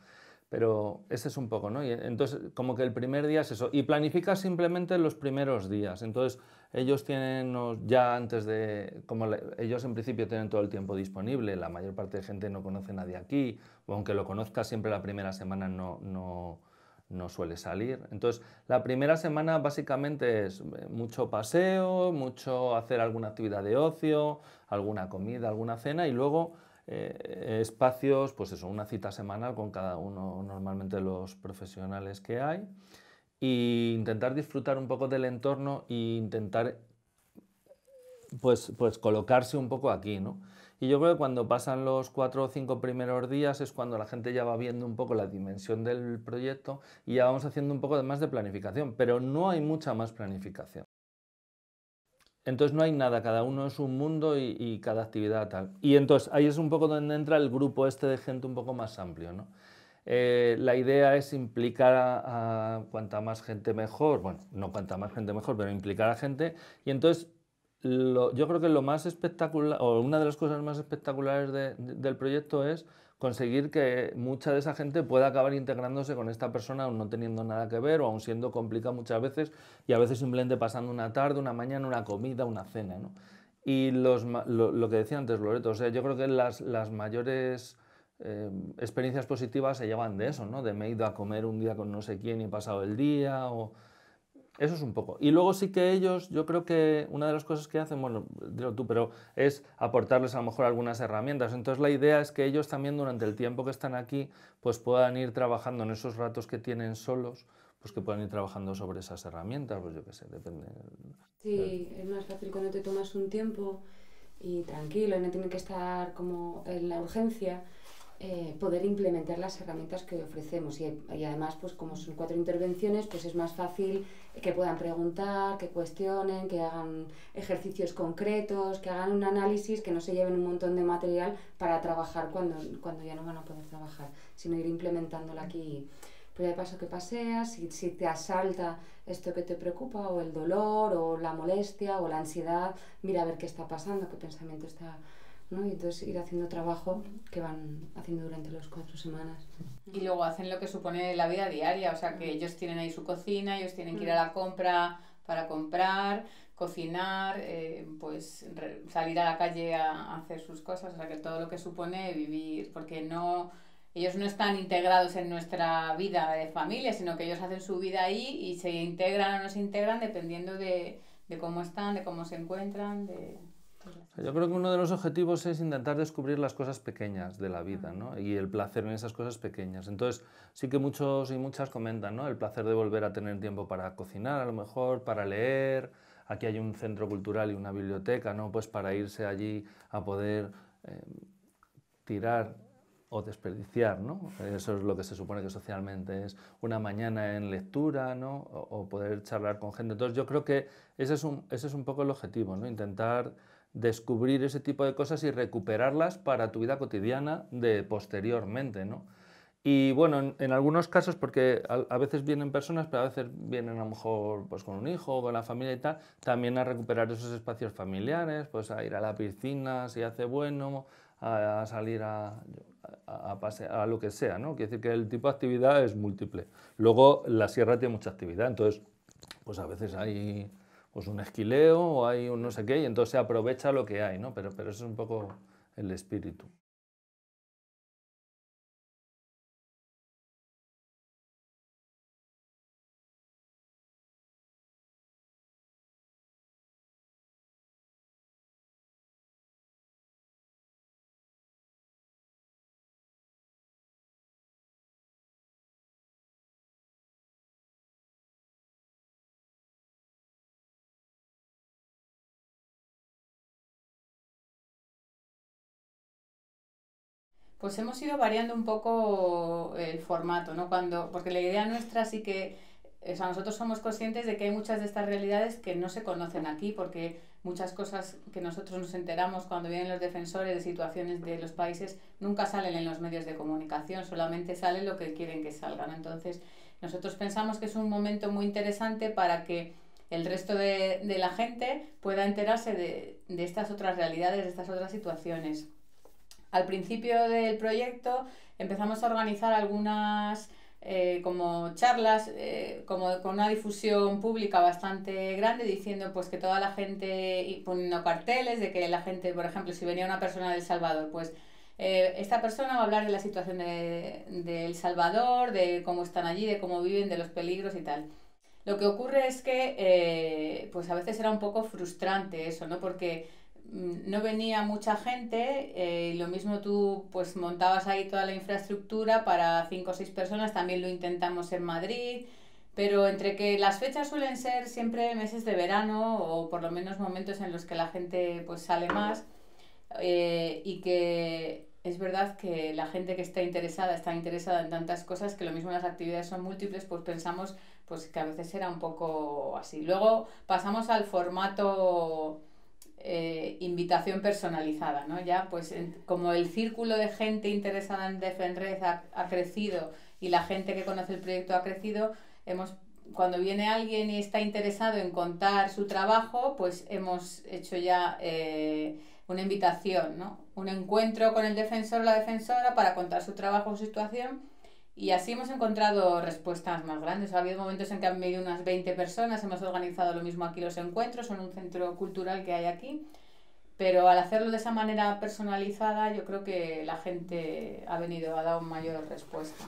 Pero ese es un poco, ¿no? Y entonces, como que el primer día es eso. Y planificas simplemente los primeros días. Entonces, ellos tienen ya antes de... ellos en principio tienen todo el tiempo disponible. La mayor parte de gente no conoce a nadie aquí. O aunque lo conozca, siempre la primera semana no suele salir. Entonces, la primera semana básicamente es mucho paseo, mucho hacer alguna actividad de ocio, alguna comida, alguna cena y luego... espacios, pues eso, una cita semanal con cada uno, normalmente los profesionales que hay, e intentar disfrutar un poco del entorno e intentar pues colocarse un poco aquí, ¿no? Y yo creo que cuando pasan los 4 o 5 primeros días es cuando la gente ya va viendo un poco la dimensión del proyecto y ya vamos haciendo un poco más de planificación, pero no hay mucha más planificación. Entonces no hay nada, cada uno es un mundo y cada actividad tal. Y entonces ahí es un poco donde entra el grupo este de gente un poco más amplio, ¿no? La idea es implicar a cuanta más gente mejor, bueno, no cuanta más gente mejor, pero implicar a gente. Y entonces yo creo que lo más espectacular, o una de las cosas más espectaculares del proyecto es conseguir que mucha de esa gente pueda acabar integrándose con esta persona aún no teniendo nada que ver o aún siendo complicada muchas veces y a veces simplemente pasando una tarde, una mañana, una comida, una cena, ¿no? Y lo que decía antes Loreto, o sea, yo creo que las mayores experiencias positivas se llevan de eso, ¿no? De me he ido a comer un día con no sé quién y he pasado el día o... Eso es un poco. Y luego sí que ellos, yo creo que una de las cosas que hacen, bueno, dilo tú, pero es aportarles a lo mejor algunas herramientas. Entonces la idea es que ellos también durante el tiempo que están aquí, pues puedan ir trabajando en esos ratos que tienen solos, pues que puedan ir trabajando sobre esas herramientas, pues yo qué sé, depende. Sí, es más fácil cuando te tomas un tiempo y tranquilo, y no tienen que estar como en la urgencia. Poder implementar las herramientas que ofrecemos y además pues como son 4 intervenciones pues es más fácil que puedan preguntar, que cuestionen, que hagan ejercicios concretos, que hagan un análisis, que no se lleven un montón de material para trabajar cuando ya no van a poder trabajar, sino ir implementándola aquí. Pues de paso que paseas, si te asalta esto que te preocupa, o el dolor, o la molestia, o la ansiedad, mira a ver qué está pasando, qué pensamiento está... ¿no? Y entonces ir haciendo trabajo que van haciendo durante las 4 semanas. Y luego hacen lo que supone la vida diaria, o sea que ellos tienen ahí su cocina, ellos tienen que ir a la compra para comprar, cocinar, pues salir a la calle a hacer sus cosas, o sea que todo lo que supone vivir, porque no... Ellos no están integrados en nuestra vida de familia, sino que ellos hacen su vida ahí y se integran o no se integran dependiendo de cómo están, de cómo se encuentran, de... Yo creo que uno de los objetivos es intentar descubrir las cosas pequeñas de la vida, ¿no? Y el placer en esas cosas pequeñas. Entonces, sí que muchos y muchas comentan, ¿no? El placer de volver a tener tiempo para cocinar, a lo mejor, para leer. Aquí hay un centro cultural y una biblioteca, ¿no? Pues para irse allí a poder tirar o desperdiciar, ¿no? Eso es lo que se supone que socialmente es una mañana en lectura, ¿no? O poder charlar con gente. Entonces, yo creo que ese es un poco el objetivo, ¿no? Intentar descubrir ese tipo de cosas y recuperarlas para tu vida cotidiana de posteriormente, ¿no? Y bueno, en algunos casos, porque a veces vienen personas, pero a veces vienen a lo mejor pues, con un hijo o con la familia y tal, también a recuperar esos espacios familiares, pues a ir a la piscina si hace bueno, a salir a pasear, a lo que sea, ¿no? Quiere decir que el tipo de actividad es múltiple. Luego la sierra tiene mucha actividad, entonces pues a veces hay pues un esquileo o hay un no sé qué, y entonces se aprovecha lo que hay, ¿no? Pero eso es un poco el espíritu. Pues hemos ido variando un poco el formato, ¿no? Porque la idea nuestra sí que, o sea, nosotros somos conscientes de que hay muchas de estas realidades que no se conocen aquí, porque muchas cosas que nosotros nos enteramos cuando vienen los defensores de situaciones de los países nunca salen en los medios de comunicación, solamente sale lo que quieren que salgan. Entonces, nosotros pensamos que es un momento muy interesante para que el resto de la gente pueda enterarse de estas otras realidades, de estas otras situaciones. Al principio del proyecto empezamos a organizar algunas como charlas, como con una difusión pública bastante grande, diciendo pues que toda la gente, y poniendo carteles de que la gente, por ejemplo, si venía una persona de El Salvador, pues esta persona va a hablar de la situación de El Salvador, de cómo están allí, de cómo viven, de los peligros y tal. Lo que ocurre es que pues a veces era un poco frustrante eso, ¿no? Porque no venía mucha gente, y lo mismo tú pues montabas ahí toda la infraestructura para 5 o 6 personas, también lo intentamos en Madrid, pero entre que las fechas suelen ser siempre meses de verano o por lo menos momentos en los que la gente pues sale más, y que es verdad que la gente que está interesada en tantas cosas que lo mismo las actividades son múltiples, pues pensamos pues que a veces era un poco así. Luego pasamos al formato invitación personalizada, ¿no? Ya pues como el círculo de gente interesada en Defenred ha crecido y la gente que conoce el proyecto ha crecido, cuando viene alguien y está interesado en contar su trabajo, pues hemos hecho ya una invitación, ¿no? Un encuentro con el defensor o la defensora para contar su trabajo o su situación, y así hemos encontrado respuestas más grandes. Ha habido momentos en que han venido unas 20 personas, hemos organizado lo mismo aquí los encuentros, en un centro cultural que hay aquí, pero al hacerlo de esa manera personalizada yo creo que la gente ha dado mayor respuesta.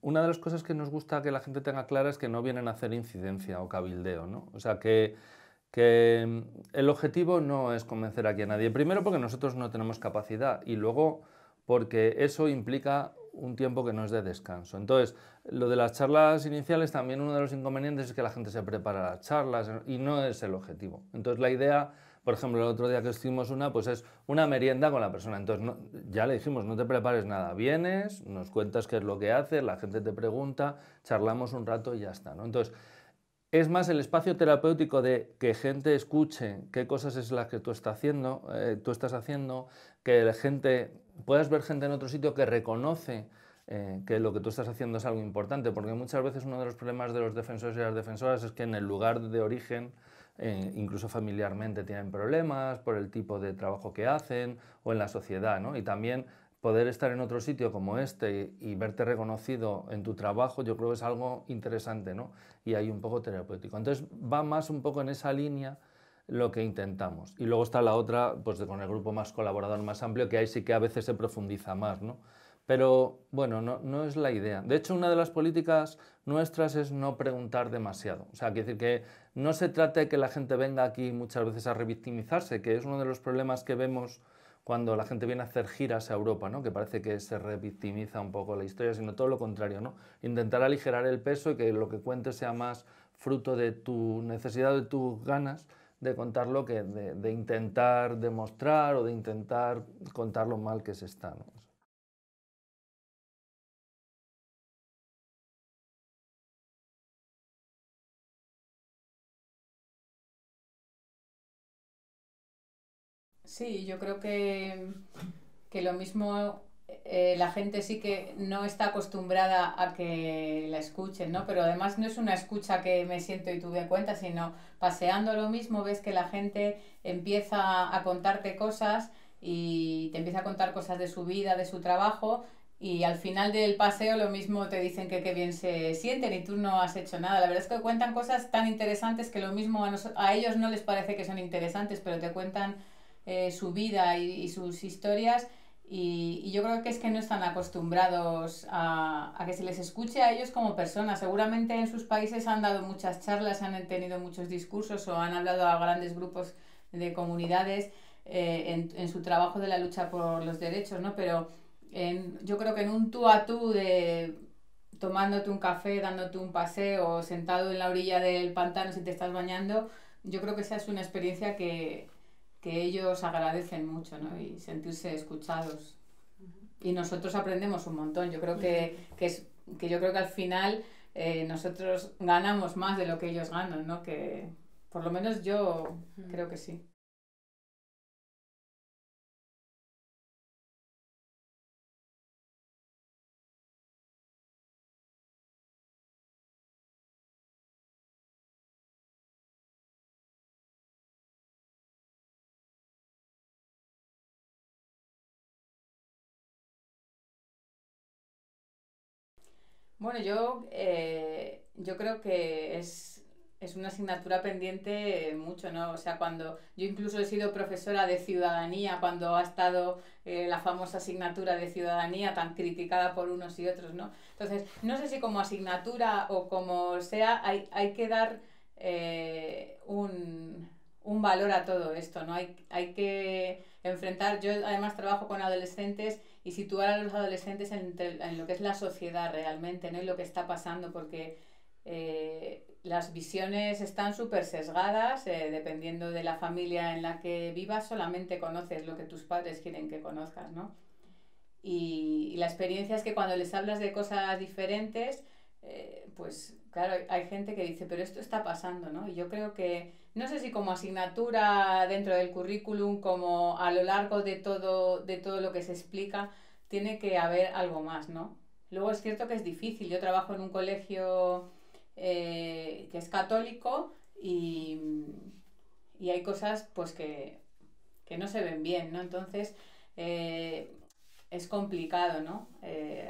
Una de las cosas que nos gusta que la gente tenga clara es que no vienen a hacer incidencia o cabildeo, ¿no? O sea que el objetivo no es convencer aquí a nadie, primero porque nosotros no tenemos capacidad y luego porque eso implica un tiempo que no es de descanso. Entonces, lo de las charlas iniciales, también uno de los inconvenientes es que la gente se prepara las charlas y no es el objetivo. Entonces, la idea, por ejemplo, el otro día que hicimos una, pues es una merienda con la persona. Entonces, ya le dijimos, no te prepares nada, vienes, nos cuentas qué es lo que haces, la gente te pregunta, charlamos un rato y ya está, ¿no? Entonces, es más el espacio terapéutico de que gente escuche qué cosas es las que tú estás haciendo, que la gente puedas ver gente en otro sitio que reconoce que lo que tú estás haciendo es algo importante, porque muchas veces uno de los problemas de los defensores y las defensoras es que en el lugar de origen, incluso familiarmente, tienen problemas por el tipo de trabajo que hacen o en la sociedad, ¿no? Y también poder estar en otro sitio como este y verte reconocido en tu trabajo, yo creo que es algo interesante, ¿no? Y hay un poco terapéutico. Entonces va más un poco en esa línea lo que intentamos. Y luego está la otra, pues con el grupo más colaborador, más amplio, que ahí sí que a veces se profundiza más, ¿no? Pero bueno, no es la idea. De hecho, una de las políticas nuestras es no preguntar demasiado. O sea, quiere decir que No se trata de que la gente venga aquí muchas veces a revictimizarse, que es uno de los problemas que vemos cuando la gente viene a hacer giras a Europa, ¿no? Que parece que se revictimiza un poco la historia, sino todo lo contrario, ¿no? Intentar aligerar el peso y que lo que cuentes sea más fruto de tu necesidad, de tus ganas de contarlo, que de intentar demostrar o de intentar contar lo mal que se está, ¿no? Sí, yo creo que lo mismo, la gente sí que no está acostumbrada a que la escuchen, ¿no? Pero además no es una escucha que me siento y tú de cuenta, sino paseando lo mismo ves que la gente empieza a contarte cosas y te empieza a contar cosas de su vida, de su trabajo, y al final del paseo lo mismo te dicen que qué bien se sienten y tú no has hecho nada. La verdad es que cuentan cosas tan interesantes que lo mismo a ellos no les parece que son interesantes, pero te cuentan su vida y sus historias, y yo creo que es que no están acostumbrados a que se les escuche a ellos como personas. Seguramente en sus países han dado muchas charlas, han tenido muchos discursos o han hablado a grandes grupos de comunidades en su trabajo de la lucha por los derechos, ¿no? Pero yo creo que en un tú a tú de tomándote un café, dándote un paseo, sentado en la orilla del pantano si te estás bañando, yo creo que esa es una experiencia que ellos agradecen mucho, ¿no? Y sentirse escuchados. Y nosotros aprendemos un montón. Yo creo que al final nosotros ganamos más de lo que ellos ganan, ¿no? Que por lo menos yo creo que sí. Bueno, yo creo que es una asignatura pendiente mucho, ¿no? O sea, cuando yo incluso he sido profesora de ciudadanía, cuando ha estado la famosa asignatura de ciudadanía tan criticada por unos y otros, ¿no? Entonces, no sé si como asignatura o como sea, hay que dar un valor a todo esto, ¿no? Hay que enfrentar, yo además trabajo con adolescentes, y situar a los adolescentes en lo que es la sociedad realmente, ¿no? Y lo que está pasando, porque las visiones están súper sesgadas, dependiendo de la familia en la que vivas, solamente conoces lo que tus padres quieren que conozcas, ¿no? Y la experiencia es que cuando les hablas de cosas diferentes, pues claro, hay gente que dice, pero esto está pasando, ¿no? Y yo creo que, no sé si como asignatura dentro del currículum, como a lo largo de todo lo que se explica, tiene que haber algo más, ¿no? Luego es cierto que es difícil. Yo trabajo en un colegio que es católico y hay cosas pues que no se ven bien, ¿no? Entonces es complicado, ¿no?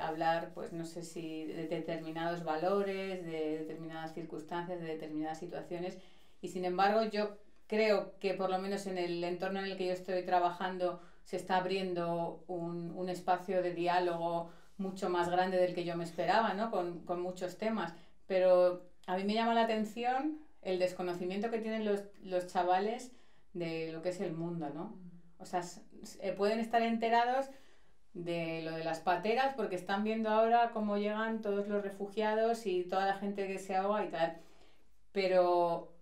Hablar, pues no sé si de determinados valores, de determinadas circunstancias, de determinadas situaciones. Y sin embargo, yo creo que por lo menos en el entorno en el que yo estoy trabajando se está abriendo un espacio de diálogo mucho más grande del que yo me esperaba, ¿no? Con muchos temas. Pero a mí me llama la atención el desconocimiento que tienen los chavales de lo que es el mundo, ¿no? O sea, pueden estar enterados de lo de las pateras porque están viendo ahora cómo llegan todos los refugiados y toda la gente que se ahoga y tal. Pero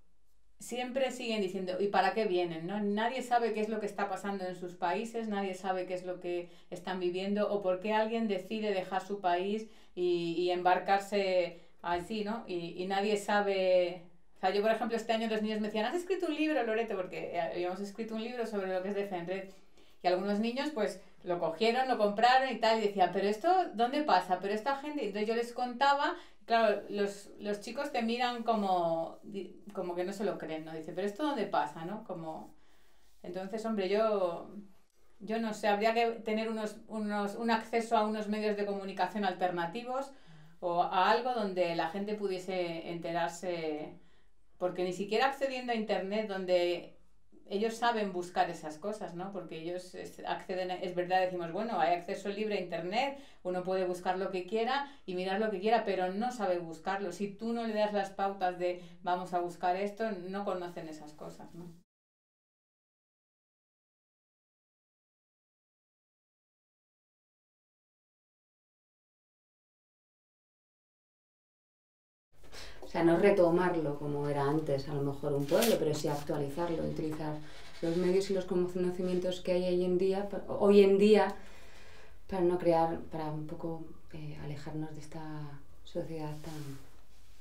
siempre siguen diciendo, ¿y para qué vienen?, ¿no? Nadie sabe qué es lo que está pasando en sus países, nadie sabe qué es lo que están viviendo o por qué alguien decide dejar su país y embarcarse así, ¿no? Y nadie sabe. O sea, yo, por ejemplo, este año los niños me decían, ¿has escrito un libro, Loreto? Porque habíamos escrito un libro sobre lo que es Defenred. Y algunos niños, pues, lo cogieron, lo compraron y tal, y decían, ¿pero esto dónde pasa? ¿Pero esta gente? Entonces yo les contaba. Claro, los chicos te miran como que no se lo creen, ¿no? Dice, pero ¿esto dónde pasa?, ¿no? Como... Entonces, hombre, yo no sé, habría que tener un acceso a unos medios de comunicación alternativos o a algo donde la gente pudiese enterarse, porque ni siquiera accediendo a internet, donde ellos saben buscar esas cosas, ¿no? Porque ellos acceden, es verdad, decimos, bueno, hay acceso libre a internet, uno puede buscar lo que quiera y mirar lo que quiera, pero no sabe buscarlo. Si tú no le das las pautas de vamos a buscar esto, no conocen esas cosas, ¿no? O sea, no retomarlo como era antes, a lo mejor un pueblo, pero sí actualizarlo, utilizar los medios y los conocimientos que hay hoy en día para no crear, para un poco alejarnos de esta sociedad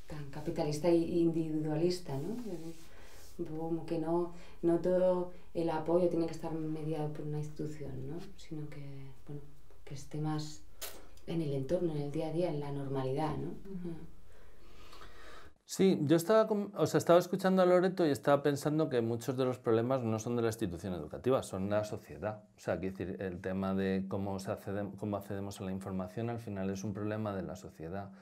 tan capitalista e individualista, ¿no? Como que no todo el apoyo tiene que estar mediado por una institución, ¿no? Sino que, bueno, que esté más en el entorno, en el día a día, en la normalidad, ¿no? Uh-huh. Sí, yo estaba escuchando a Loreto y estaba pensando que muchos de los problemas no son de la institución educativa, son la sociedad. O sea, quiero decir, el tema de cómo accedemos a la información al final es un problema de la sociedad.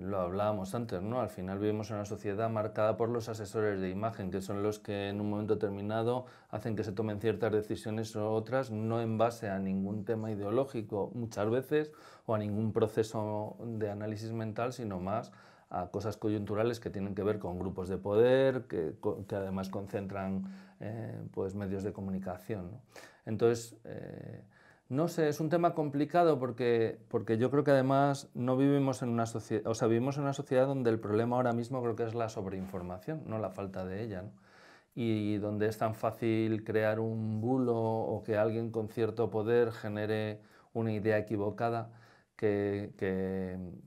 Lo hablábamos antes, ¿no? Al final vivimos en una sociedad marcada por los asesores de imagen, que son los que en un momento determinado hacen que se tomen ciertas decisiones u otras, no en base a ningún tema ideológico muchas veces o a ningún proceso de análisis mental, sino más a cosas coyunturales que tienen que ver con grupos de poder, que además concentran pues medios de comunicación, ¿no? Entonces, no sé, es un tema complicado porque yo creo que además no vivimos en una sociedad, o sea, vivimos en una sociedad donde el problema ahora mismo creo que es la sobreinformación, no la falta de ella, ¿no? Y donde es tan fácil crear un bulo o que alguien con cierto poder genere una idea equivocada. Que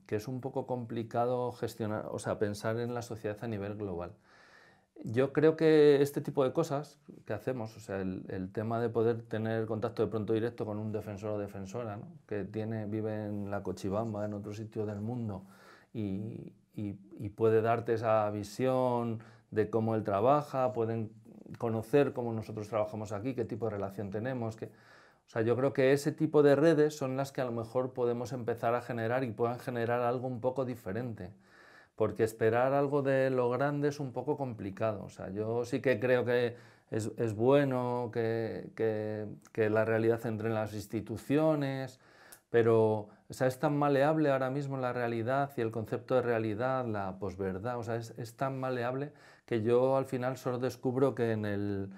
es un poco complicado gestionar, o sea, pensar en la sociedad a nivel global. Yo creo que este tipo de cosas que hacemos, o sea, el tema de poder tener contacto de pronto directo con un defensor o defensora, ¿no? Que vive en la Cochabamba, en otro sitio del mundo, y puede darte esa visión de cómo él trabaja, pueden conocer cómo nosotros trabajamos aquí, qué tipo de relación tenemos, O sea, yo creo que ese tipo de redes son las que a lo mejor podemos empezar a generar y puedan generar algo un poco diferente, porque esperar algo de lo grande es un poco complicado. O sea, yo sí que creo que es bueno que la realidad entre en las instituciones, pero o sea, es tan maleable ahora mismo la realidad y el concepto de realidad, la posverdad, o sea, es tan maleable que yo al final solo descubro que en el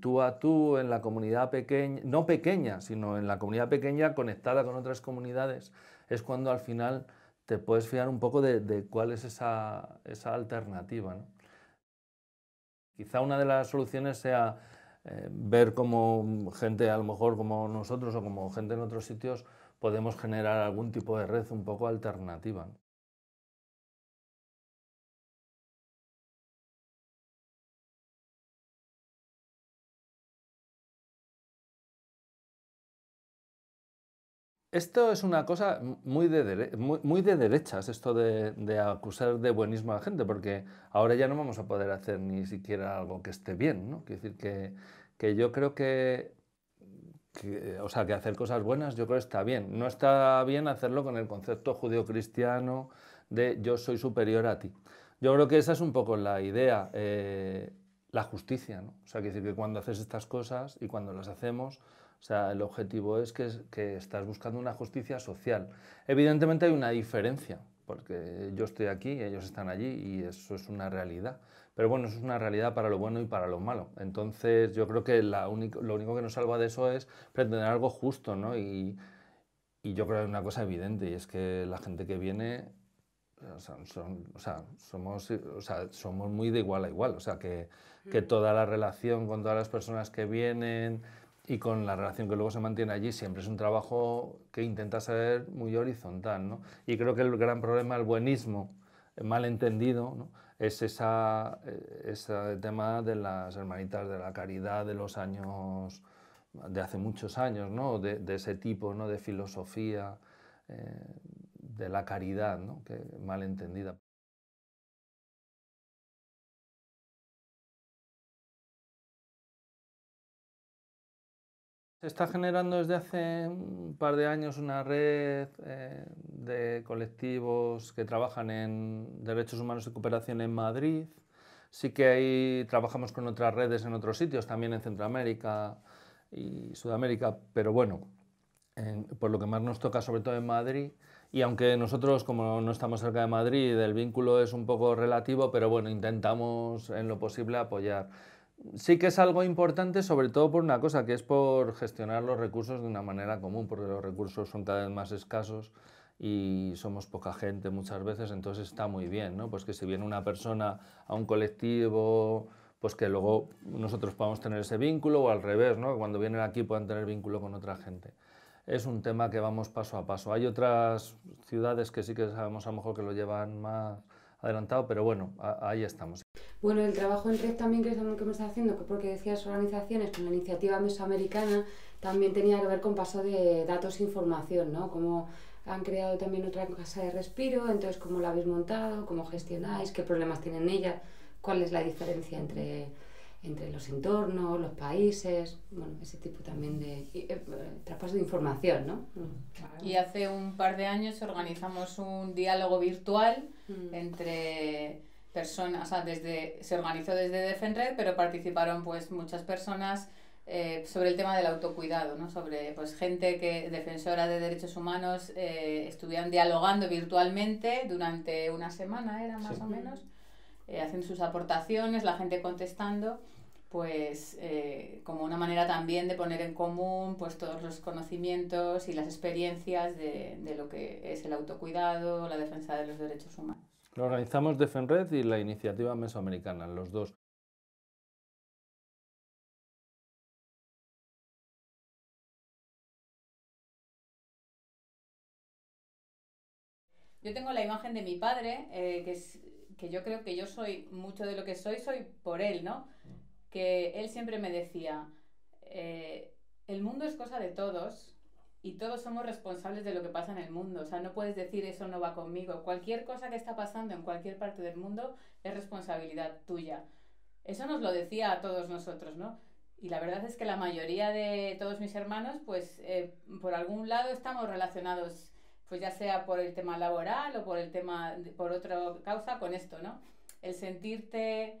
tú a tú, en la comunidad pequeña, no pequeña, sino en la comunidad pequeña conectada con otras comunidades, es cuando al final te puedes fiar un poco de cuál es esa alternativa, ¿no? Quizá una de las soluciones sea ver cómo gente, a lo mejor como nosotros o como gente en otros sitios, podemos generar algún tipo de red un poco alternativa, ¿no? Esto es una cosa muy de derechas, esto de acusar de buenismo a la gente, porque ahora ya no vamos a poder hacer ni siquiera algo que esté bien, ¿no? Quiero decir que yo creo que, o sea, que hacer cosas buenas yo creo que está bien. No está bien hacerlo con el concepto judeocristiano de yo soy superior a ti. Yo creo que esa es un poco la idea, la justicia, ¿no? O sea, quiero decir que cuando haces estas cosas y cuando las hacemos, o sea, el objetivo es que estás buscando una justicia social. Evidentemente hay una diferencia, porque yo estoy aquí y ellos están allí y eso es una realidad. Pero bueno, eso es una realidad para lo bueno y para lo malo. Entonces yo creo que lo único que nos salva de eso es pretender algo justo, ¿no? Y yo creo que hay una cosa evidente y es que la gente que viene, somos muy de igual a igual. O sea, que toda la relación con todas las personas que vienen y con la relación que luego se mantiene allí, siempre es un trabajo que intenta ser muy horizontal, ¿no? Y creo que el gran problema del buenismo malentendido, ¿no? Es ese tema de las hermanitas de la caridad de los años, de hace muchos años, ¿no? De ese tipo, ¿no? De filosofía, de la caridad, ¿no? Que malentendida. Se está generando desde hace un par de años una red de colectivos que trabajan en derechos humanos y cooperación en Madrid, Sí que ahí trabajamos con otras redes en otros sitios, también en Centroamérica y Sudamérica, pero bueno, por lo que más nos toca, sobre todo en Madrid, y aunque nosotros, como no estamos cerca de Madrid, el vínculo es un poco relativo, pero bueno, intentamos en lo posible apoyar. Sí que es algo importante, sobre todo por una cosa, que es por gestionar los recursos de una manera común, porque los recursos son cada vez más escasos y somos poca gente muchas veces, entonces está muy bien, ¿no? Pues que si viene una persona a un colectivo, pues que luego nosotros podamos tener ese vínculo, o al revés, ¿no? Cuando vienen aquí puedan tener vínculo con otra gente. Es un tema que vamos paso a paso. Hay otras ciudades que sí que sabemos a lo mejor que lo llevan más adelantado, pero bueno, ahí estamos. Bueno, el trabajo en red también que hemos haciendo, porque decías organizaciones, con la Iniciativa Mesoamericana, también tenía que ver con paso de datos e información, ¿no? Como han creado también otra Casa de Respiro, entonces cómo la habéis montado, cómo gestionáis, qué problemas tienen ellas, cuál es la diferencia entre los entornos, los países, bueno, ese tipo también de traspaso de información, ¿no? Claro. Y hace un par de años organizamos un diálogo virtual entre personas, o sea, se organizó desde Defenred, pero participaron pues muchas personas sobre el tema del autocuidado, ¿no? Sobre pues gente que defensora de derechos humanos estuvieron dialogando virtualmente durante una semana, era más sí. o menos, haciendo sus aportaciones, la gente contestando, pues como una manera también de poner en común pues todos los conocimientos y las experiencias de lo que es el autocuidado, la defensa de los derechos humanos. Lo organizamos Defenred y la Iniciativa Mesoamericana, los dos. Yo tengo la imagen de mi padre, que yo creo que yo soy mucho de lo que soy por él, ¿no? Que él siempre me decía, el mundo es cosa de todos y todos somos responsables de lo que pasa en el mundo. O sea, no puedes decir eso no va conmigo. Cualquier cosa que está pasando en cualquier parte del mundo es responsabilidad tuya. Eso nos lo decía a todos nosotros, ¿no? Y la verdad es que la mayoría de todos mis hermanos, pues por algún lado estamos relacionados, pues ya sea por el tema laboral o por otra causa con esto, ¿no? El sentirte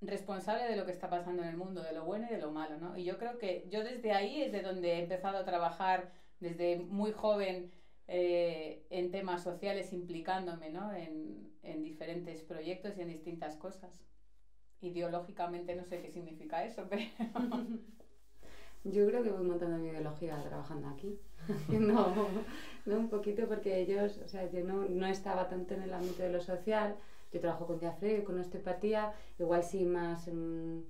responsable de lo que está pasando en el mundo, de lo bueno y de lo malo, ¿no? Y yo creo que yo desde ahí es de donde he empezado a trabajar desde muy joven en temas sociales, implicándome, ¿no? En diferentes proyectos y en distintas cosas. Ideológicamente no sé qué significa eso, pero... Yo creo que voy montando mi ideología trabajando aquí, no un poquito, porque ellos, o sea, yo no estaba tanto en el ámbito de lo social, yo trabajo con diafragma, con osteopatía, igual sí más en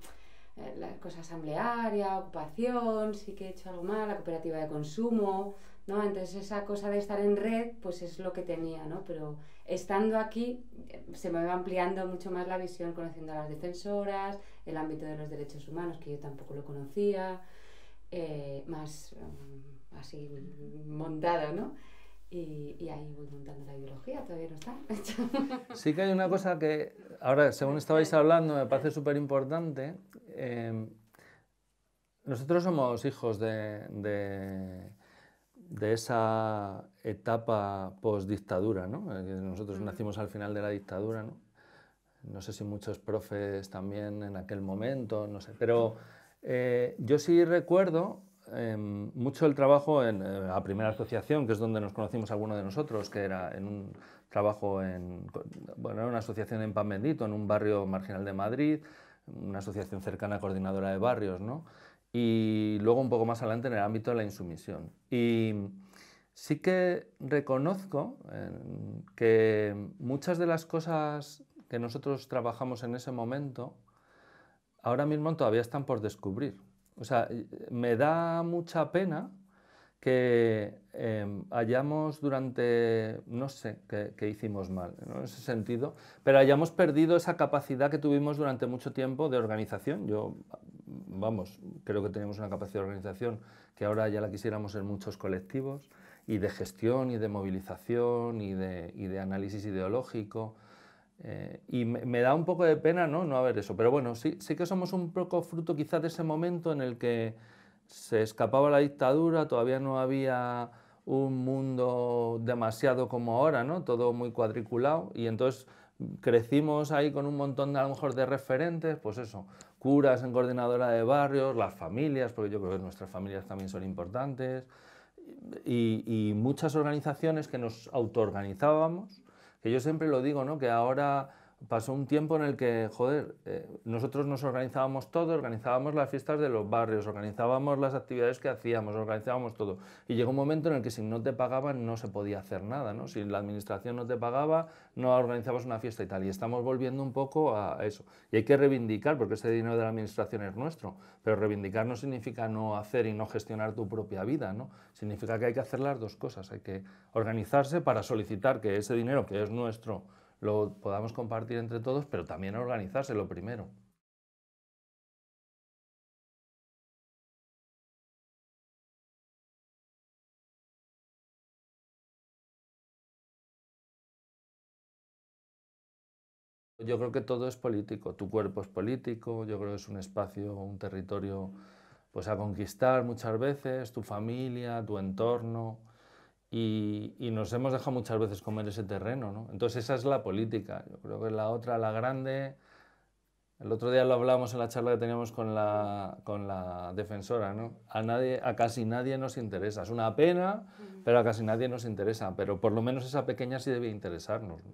la cosa asamblearia, ocupación, sí que he hecho algo más, la cooperativa de consumo, ¿no? Entonces esa cosa de estar en red, pues es lo que tenía, ¿no? Pero estando aquí se me va ampliando mucho más la visión, conociendo a las defensoras, el ámbito de los derechos humanos, que yo tampoco lo conocía, más así montada, ¿no? Y ahí voy montando la ideología, todavía no está hecha. Sí que hay una cosa que, ahora, según estabais hablando, me parece súper importante. Nosotros somos hijos de esa etapa post-dictadura, ¿no? Nosotros nacimos al final de la dictadura, ¿no? No sé si muchos profes también en aquel momento, no sé, pero... yo sí recuerdo mucho el trabajo en la primera asociación, que es donde nos conocimos algunos de nosotros, que era en un trabajo en era una asociación en Pan Bendito, en un barrio marginal de Madrid, una asociación cercana a Coordinadora de Barrios, ¿no? Y luego un poco más adelante en el ámbito de la insumisión. Y sí que reconozco que muchas de las cosas que nosotros trabajamos en ese momento ahora mismo todavía están por descubrir. O sea, me da mucha pena que hayamos durante, no sé, que hicimos mal, ¿no? En ese sentido, pero hayamos perdido esa capacidad que tuvimos durante mucho tiempo de organización. Yo, vamos, creo que tenemos una capacidad de organización que ahora ya la quisiéramos en muchos colectivos, y de gestión, y de movilización, y de análisis ideológico. Y me da un poco de pena no haber eso, pero bueno, sí que somos un poco fruto quizás de ese momento en el que se escapaba la dictadura, todavía no había un mundo demasiado como ahora, ¿no? Todo muy cuadriculado, y entonces crecimos ahí con un montón de, a lo mejor, de referentes, pues eso, curas en coordinadora de barrios, las familias, porque yo creo que nuestras familias también son importantes, y muchas organizaciones que nos autoorganizábamos, que yo siempre lo digo, ¿no? Que ahora pasó un tiempo en el que, joder, nosotros nos organizábamos todo, organizábamos las fiestas de los barrios, organizábamos las actividades que hacíamos, organizábamos todo. Y llegó un momento en el que si no te pagaban no se podía hacer nada, ¿no? Si la administración no te pagaba, no organizabas una fiesta y tal. Y estamos volviendo un poco a eso. Y hay que reivindicar, porque ese dinero de la administración es nuestro, pero reivindicar no significa no hacer y no gestionar tu propia vida, ¿no? Significa que hay que hacer las dos cosas, hay que organizarse para solicitar que ese dinero que es nuestro lo podamos compartir entre todos, pero también organizarse lo primero. Yo creo que todo es político, tu cuerpo es político, yo creo que es un espacio, un territorio pues a conquistar muchas veces, tu familia, tu entorno. Y nos hemos dejado muchas veces comer ese terreno, ¿no? Entonces esa es la política. Yo creo que la otra, la grande, el otro día lo hablábamos en la charla que teníamos con la defensora, ¿no? A casi nadie nos interesa. Es una pena, pero a casi nadie nos interesa. Pero por lo menos esa pequeña sí debe interesarnos, ¿no?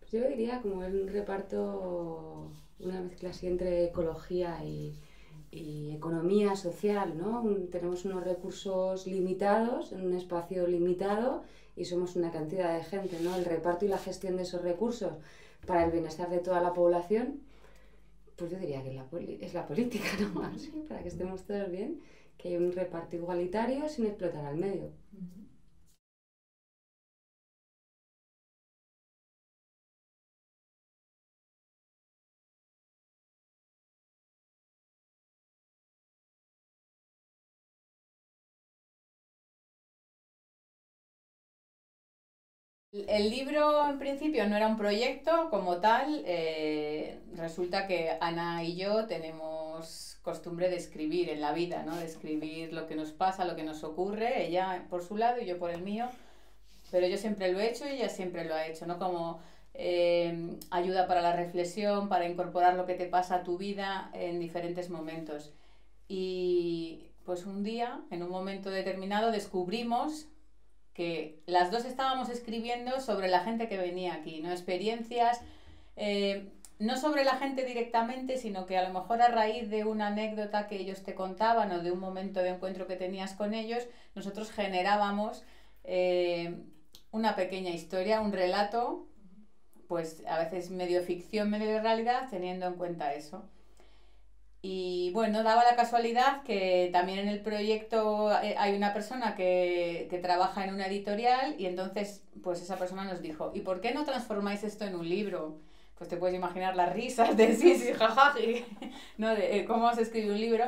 Pues yo diría como un reparto, una mezcla así entre ecología y economía social, ¿no? Tenemos unos recursos limitados, en un espacio limitado, y somos una cantidad de gente, ¿no? El reparto y la gestión de esos recursos para el bienestar de toda la población, pues yo diría que es la política, ¿no? Así, para que estemos todos bien, que haya un reparto igualitario sin explotar al medio. El libro en principio no era un proyecto como tal, resulta que Ana y yo tenemos costumbre de escribir en la vida, ¿no? De escribir lo que nos pasa, lo que nos ocurre, ella por su lado y yo por el mío, pero yo siempre lo he hecho y ella siempre lo ha hecho, ¿no? Como ayuda para la reflexión, para incorporar lo que te pasa a tu vida en diferentes momentos. Y pues un día, en un momento determinado, descubrimos que las dos estábamos escribiendo sobre la gente que venía aquí, ¿no? Experiencias, no sobre la gente directamente, sino que a lo mejor a raíz de una anécdota que ellos te contaban o de un momento de encuentro que tenías con ellos, nosotros generábamos una pequeña historia, un relato, pues a veces medio ficción, medio realidad, teniendo en cuenta eso. Y bueno, daba la casualidad que también en el proyecto hay una persona que trabaja en una editorial y entonces pues esa persona nos dijo, ¿y por qué no transformáis esto en un libro? Pues te puedes imaginar las risas de sí, jajaji, ¿no? De cómo se escribe un libro.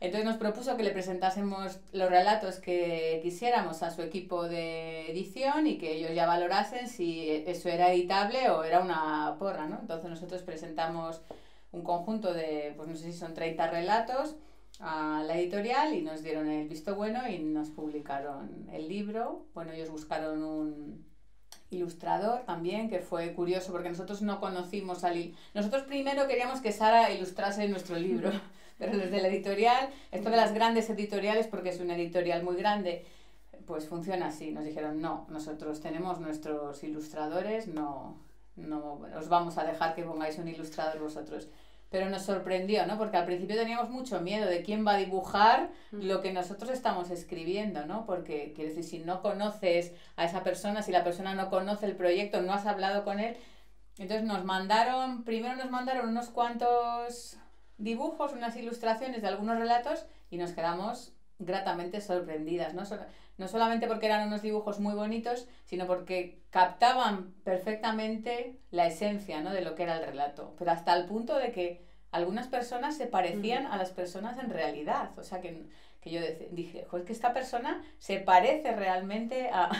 Entonces nos propuso que le presentásemos los relatos que quisiéramos a su equipo de edición y que ellos ya valorasen si eso era editable o era una porra, ¿no? Entonces nosotros presentamos un conjunto de, pues no sé si son 30 relatos a la editorial y nos dieron el visto bueno y nos publicaron el libro. Bueno, ellos buscaron un ilustrador también, que fue curioso porque nosotros no conocimos al... Nosotros primero queríamos que Sara ilustrase nuestro libro, pero desde la editorial, esto de las grandes editoriales, porque es una editorial muy grande, pues funciona así. Nos dijeron, no, nosotros tenemos nuestros ilustradores, no os vamos a dejar que pongáis un ilustrador vosotros. Pero nos sorprendió, ¿no? Porque al principio teníamos mucho miedo de quién va a dibujar lo que nosotros estamos escribiendo, ¿no? Porque, quiero decir, si no conoces a esa persona, si la persona no conoce el proyecto, no has hablado con él. Entonces primero nos mandaron unos cuantos dibujos, unas ilustraciones de algunos relatos y nos quedamos gratamente sorprendidas, ¿no? No solamente porque eran unos dibujos muy bonitos, sino porque captaban perfectamente la esencia, ¿no? De lo que era el relato, pero hasta el punto de que algunas personas se parecían a las personas en realidad, o sea que yo dije, joder, que esta persona se parece realmente a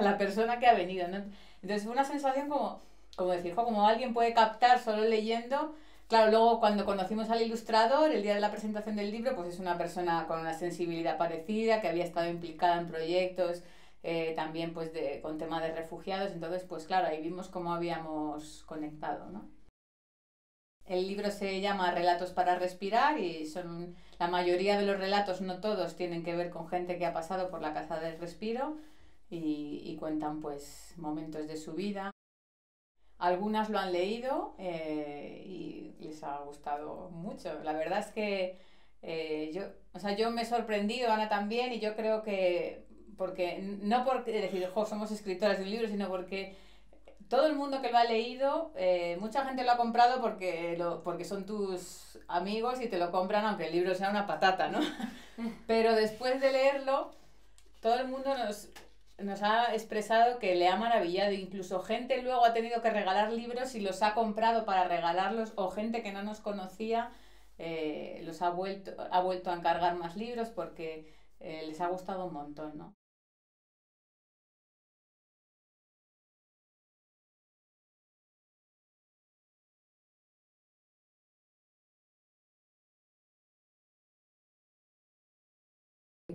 la persona que ha venido, ¿no? Entonces fue una sensación como decir, jo, como alguien puede captar solo leyendo. Claro, luego cuando conocimos al ilustrador, el día de la presentación del libro, pues es una persona con una sensibilidad parecida, que había estado implicada en proyectos también pues con tema de refugiados. Entonces, pues claro, ahí vimos cómo habíamos conectado, ¿no? El libro se llama Relatos para respirar y son la mayoría de los relatos, no todos, tienen que ver con gente que ha pasado por la Casa del Respiro y cuentan pues momentos de su vida. Algunas lo han leído y les ha gustado mucho. La verdad es que yo me he sorprendido, Ana también, y yo creo que no porque decir, jo, somos escritoras de un libro, sino porque todo el mundo que lo ha leído, mucha gente lo ha comprado porque son tus amigos y te lo compran aunque el libro sea una patata, ¿no? Pero después de leerlo, todo el mundo nos ha expresado que le ha maravillado. Incluso gente luego ha tenido que regalar libros y los ha comprado para regalarlos, o gente que no nos conocía los ha vuelto a encargar más libros porque les ha gustado un montón, ¿no?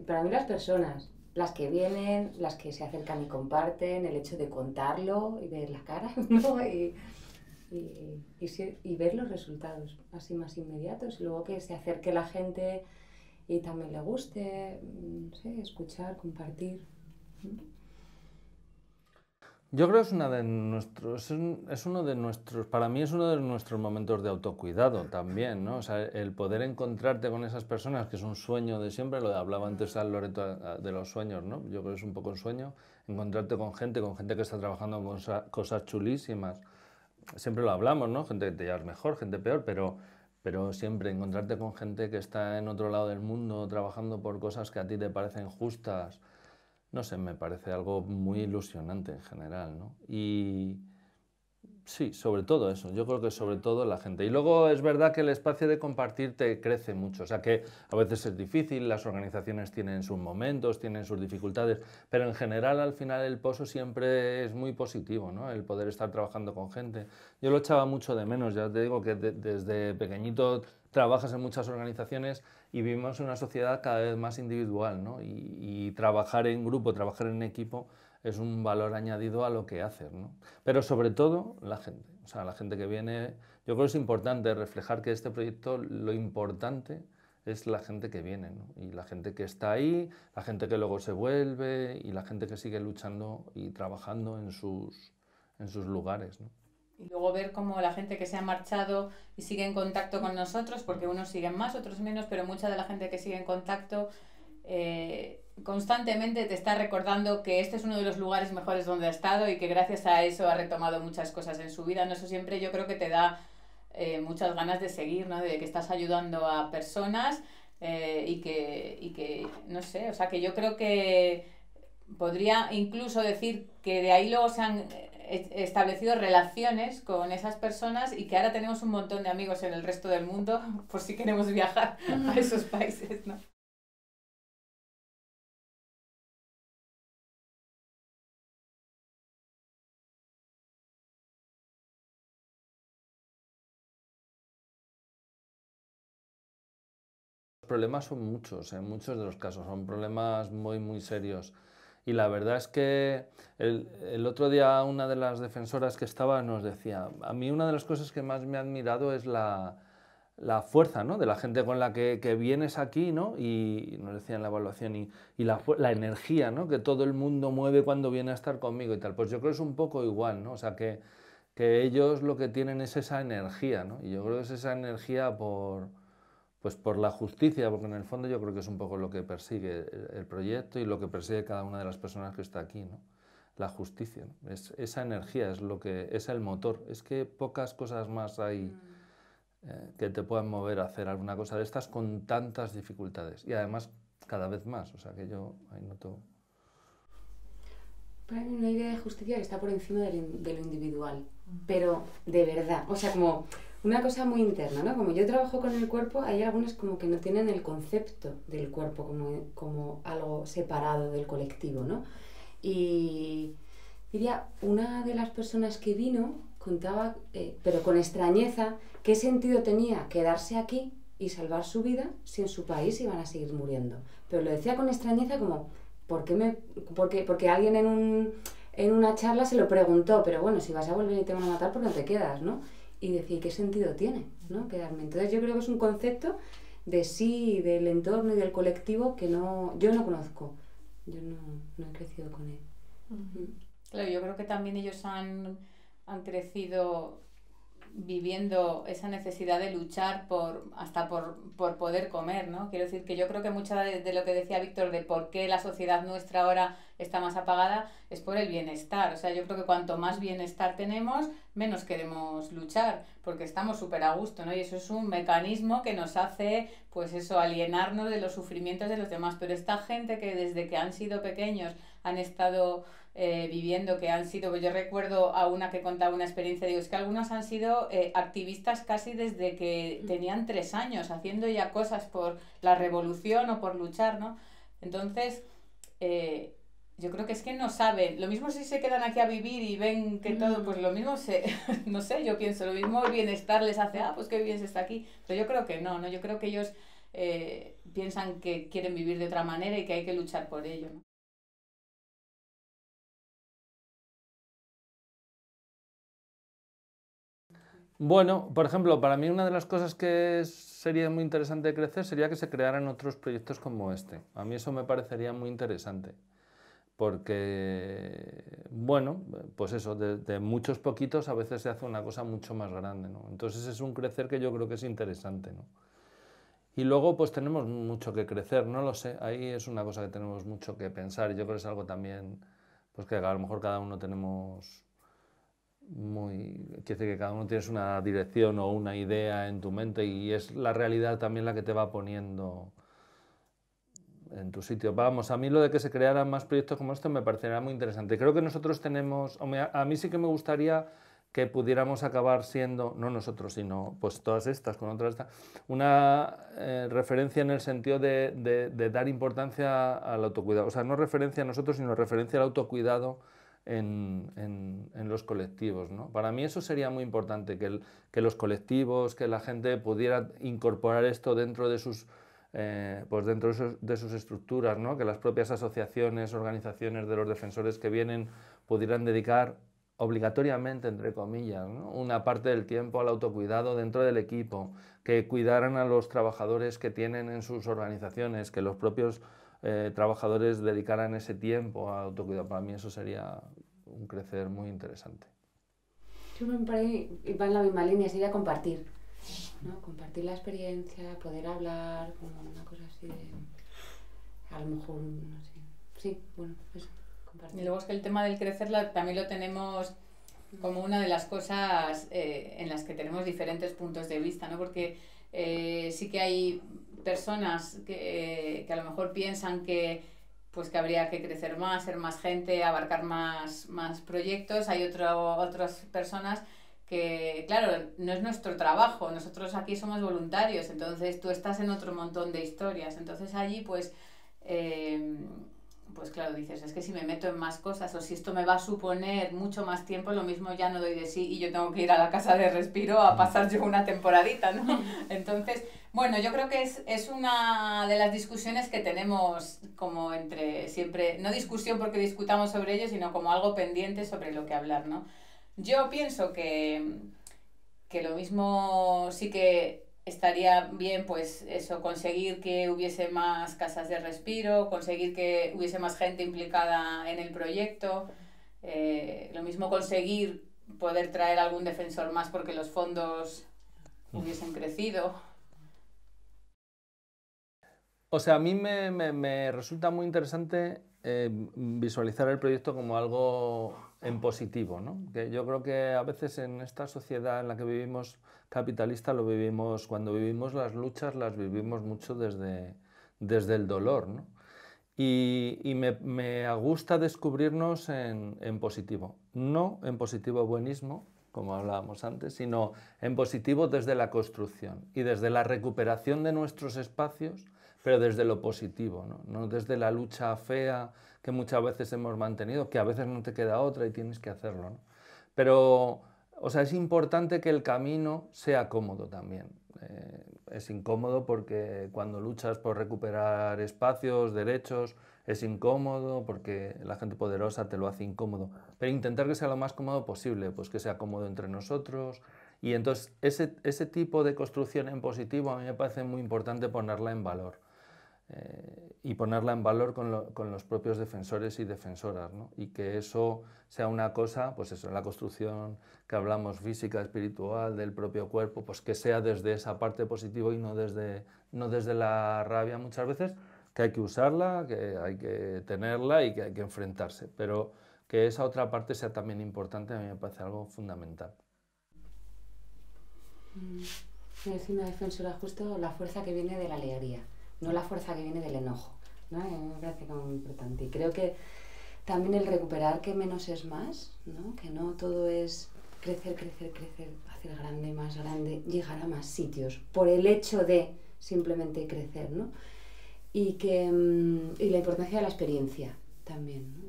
Para mí las personas, las que vienen, las que se acercan y comparten, el hecho de contarlo y ver la cara, ¿no? Y ver los resultados así más inmediatos. Y luego que se acerque la gente y también le guste, no sé, escuchar, compartir. Yo creo que es uno de nuestros momentos de autocuidado también, ¿no? O sea, el poder encontrarte con esas personas, que es un sueño de siempre, lo hablaba antes Loreto de los sueños, ¿no? Yo creo que es un poco un sueño, encontrarte con gente que está trabajando con cosas chulísimas. Siempre lo hablamos, ¿no? Gente que te llevas mejor, gente peor, pero siempre encontrarte con gente que está en otro lado del mundo trabajando por cosas que a ti te parecen justas, no sé, me parece algo muy ilusionante en general, ¿no? Y sí, sobre todo eso, yo creo que sobre todo la gente. Y luego es verdad que el espacio de compartir te crece mucho, o sea que a veces es difícil, las organizaciones tienen sus momentos, tienen sus dificultades, pero en general al final el pozo siempre es muy positivo, ¿no? El poder estar trabajando con gente. Yo lo echaba mucho de menos, ya te digo que desde pequeñito trabajas en muchas organizaciones y vivimos una sociedad cada vez más individual, ¿no? Y trabajar en grupo, trabajar en equipo es un valor añadido a lo que haces, ¿no? Pero sobre todo la gente, o sea, la gente que viene. Yo creo que es importante reflejar que este proyecto, lo importante es la gente que viene, ¿no? Y la gente que está ahí, la gente que luego se vuelve y la gente que sigue luchando y trabajando en sus lugares, ¿no? Y luego ver cómo la gente que se ha marchado y sigue en contacto con nosotros, porque unos siguen más, otros menos, pero mucha de la gente que sigue en contacto constantemente te está recordando que este es uno de los lugares mejores donde ha estado y que gracias a eso ha retomado muchas cosas en su vida, ¿no? Eso siempre yo creo que te da muchas ganas de seguir, ¿no? De que estás ayudando a personas y que, no sé, o sea que yo creo que podría incluso decir que de ahí luego se han establecido relaciones con esas personas y que ahora tenemos un montón de amigos en el resto del mundo por si queremos viajar a esos países, ¿no? Los problemas son muchos, en muchos de los casos, son problemas muy, muy serios. Y la verdad es que el otro día una de las defensoras que estaba nos decía, a mí una de las cosas que más me ha admirado es la fuerza, ¿no? De la gente con la que vienes aquí, ¿no? Y nos decían la evaluación y la energía, ¿no? Que todo el mundo mueve cuando viene a estar conmigo y tal. Pues yo creo que es un poco igual, ¿no? O sea, que ellos lo que tienen es esa energía, ¿no? Y yo creo que es esa energía por la justicia, porque en el fondo yo creo que es un poco lo que persigue el proyecto y lo que persigue cada una de las personas que está aquí, ¿no? La justicia, ¿no? Esa energía es lo que es el motor. Es que pocas cosas más hay que te puedan mover a hacer alguna cosa de estas con tantas dificultades y además cada vez más, o sea que yo ahí noto. Para mí una idea de justicia que está por encima de lo individual, pero de verdad, o sea, como una cosa muy interna, ¿no? Como yo trabajo con el cuerpo, hay algunos como que no tienen el concepto del cuerpo como algo separado del colectivo, ¿no? Y diría, una de las personas que vino contaba, pero con extrañeza, qué sentido tenía quedarse aquí y salvar su vida si en su país iban a seguir muriendo. Pero lo decía con extrañeza como, Porque alguien en una charla se lo preguntó, pero bueno, si vas a volver y te van a matar, ¿por qué no te quedas, no? Y decía, ¿qué sentido tiene, no, quedarme? Entonces yo creo que es un concepto de sí, del entorno y del colectivo que no, yo no conozco. Yo no he crecido con él. Uh-huh. Claro, yo creo que también ellos han crecido viviendo esa necesidad de luchar hasta por poder comer, ¿no? Quiero decir que yo creo que mucho de lo que decía Víctor de por qué la sociedad nuestra ahora está más apagada es por el bienestar. O sea, yo creo que cuanto más bienestar tenemos, menos queremos luchar, porque estamos súper a gusto, ¿no? Y eso es un mecanismo que nos hace, pues eso, alienarnos de los sufrimientos de los demás. Pero esta gente que desde que han sido pequeños han estado viviendo, que han sido, yo recuerdo a una que contaba una experiencia, digo, es que algunos han sido activistas casi desde que tenían 3 años, haciendo ya cosas por la revolución o por luchar, ¿no? Entonces, yo creo que es que no saben, lo mismo si se quedan aquí a vivir y ven que todo, pues lo mismo, no sé, yo pienso, lo mismo el bienestar les hace, ah, pues qué bien se está aquí, pero yo creo que no, yo creo que ellos piensan que quieren vivir de otra manera y que hay que luchar por ello, ¿no? Bueno, por ejemplo, para mí una de las cosas que sería muy interesante de crecer sería que se crearan otros proyectos como este. A mí eso me parecería muy interesante. Porque, bueno, pues eso, de muchos poquitos a veces se hace una cosa mucho más grande, ¿no? Entonces es un crecer que yo creo que es interesante, ¿no? Y luego pues tenemos mucho que crecer, no lo sé, ahí es una cosa que tenemos mucho que pensar y yo creo que es algo también, pues que a lo mejor cada uno tenemos quiere decir que cada uno tienes una dirección o una idea en tu mente y es la realidad también la que te va poniendo en tu sitio. Vamos, a mí lo de que se crearan más proyectos como este me parecería muy interesante. Creo que nosotros tenemos, a mí sí que me gustaría que pudiéramos acabar siendo, no nosotros, sino pues todas estas, con otras, una referencia en el sentido de dar importancia al autocuidado. O sea, no referencia a nosotros, sino referencia al autocuidado en los colectivos, ¿no? Para mí eso sería muy importante, que los colectivos, que la gente pudiera incorporar esto dentro de sus dentro de sus estructuras, ¿no? Que las propias asociaciones, organizaciones de los defensores que vienen pudieran dedicar obligatoriamente, entre comillas, ¿no? Una parte del tiempo al autocuidado dentro del equipo, que cuidaran a los trabajadores que tienen en sus organizaciones, que los propios trabajadores dedicaran ese tiempo a autocuidado. Para mí eso sería un crecer muy interesante. Yo me parece que va en la misma línea, sería compartir, ¿no? Compartir la experiencia, poder hablar, como una cosa así de, a lo mejor, no sé, sí, bueno, eso, compartir. Y luego es que el tema del crecer también lo tenemos como una de las cosas en las que tenemos diferentes puntos de vista, ¿no? Porque sí que hay personas que a lo mejor piensan que habría que crecer más, ser más gente, abarcar más proyectos. Hay otras personas que, claro, no es nuestro trabajo, nosotros aquí somos voluntarios, entonces tú estás en otro montón de historias, entonces allí pues claro, dices, es que si me meto en más cosas o si esto me va a suponer mucho más tiempo, lo mismo ya no doy de sí y yo tengo que ir a la Casa de Respiro a pasar yo una temporadita, ¿no? Entonces, bueno, yo creo que es una de las discusiones que tenemos como entre siempre, no discusión porque discutamos sobre ello, sino como algo pendiente sobre lo que hablar, ¿no? Yo pienso que lo mismo sí que estaría bien, pues eso, conseguir que hubiese más casas de respiro, conseguir que hubiese más gente implicada en el proyecto, lo mismo conseguir poder traer algún defensor más porque los fondos hubiesen crecido. O sea, a mí me resulta muy interesante visualizar el proyecto como algo en positivo, ¿no? Que yo creo que a veces en esta sociedad en la que vivimos capitalista lo vivimos, cuando vivimos las luchas las vivimos mucho desde el dolor, ¿no? Y me gusta descubrirnos en positivo, no en positivo buenismo, como hablábamos antes, sino en positivo desde la construcción y desde la recuperación de nuestros espacios, pero desde lo positivo, ¿no? No desde la lucha fea que muchas veces hemos mantenido, que a veces no te queda otra y tienes que hacerlo, ¿no? Pero, o sea, es importante que el camino sea cómodo también. es incómodo porque cuando luchas por recuperar espacios, derechos, es incómodo porque la gente poderosa te lo hace incómodo. Pero intentar que sea lo más cómodo posible, pues que sea cómodo entre nosotros. Y entonces ese tipo de construcción en positivo a mí me parece muy importante ponerla en valor. Y ponerla en valor con los propios defensores y defensoras, ¿no? Y que eso sea una cosa, pues eso, la construcción que hablamos física, espiritual, del propio cuerpo, pues que sea desde esa parte positiva y no desde la rabia muchas veces, que hay que usarla, que hay que tenerla y que hay que enfrentarse, pero que esa otra parte sea también importante a mí me parece algo fundamental. Es una defensora justo la fuerza que viene de la alegría. No la fuerza que viene del enojo, ¿no? Me parece como muy importante. Y creo que también el recuperar que menos es más, ¿no? Que no todo es crecer, crecer, crecer, hacer grande, más grande, llegar a más sitios, por el hecho de simplemente crecer, ¿no? Y la importancia de la experiencia también, ¿no?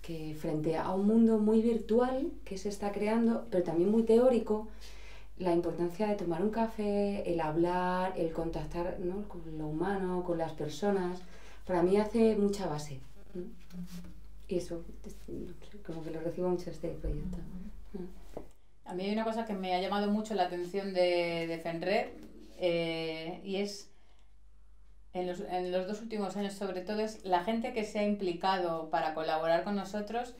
Que frente a un mundo muy virtual que se está creando, pero también muy teórico, la importancia de tomar un café, el hablar, el contactar, ¿no? Con lo humano, con las personas, para mí hace mucha base, ¿no? Y eso, como que lo recibo mucho este proyecto. A mí hay una cosa que me ha llamado mucho la atención de Defenred, y es, en los dos últimos años sobre todo, es la gente que se ha implicado para colaborar con nosotros,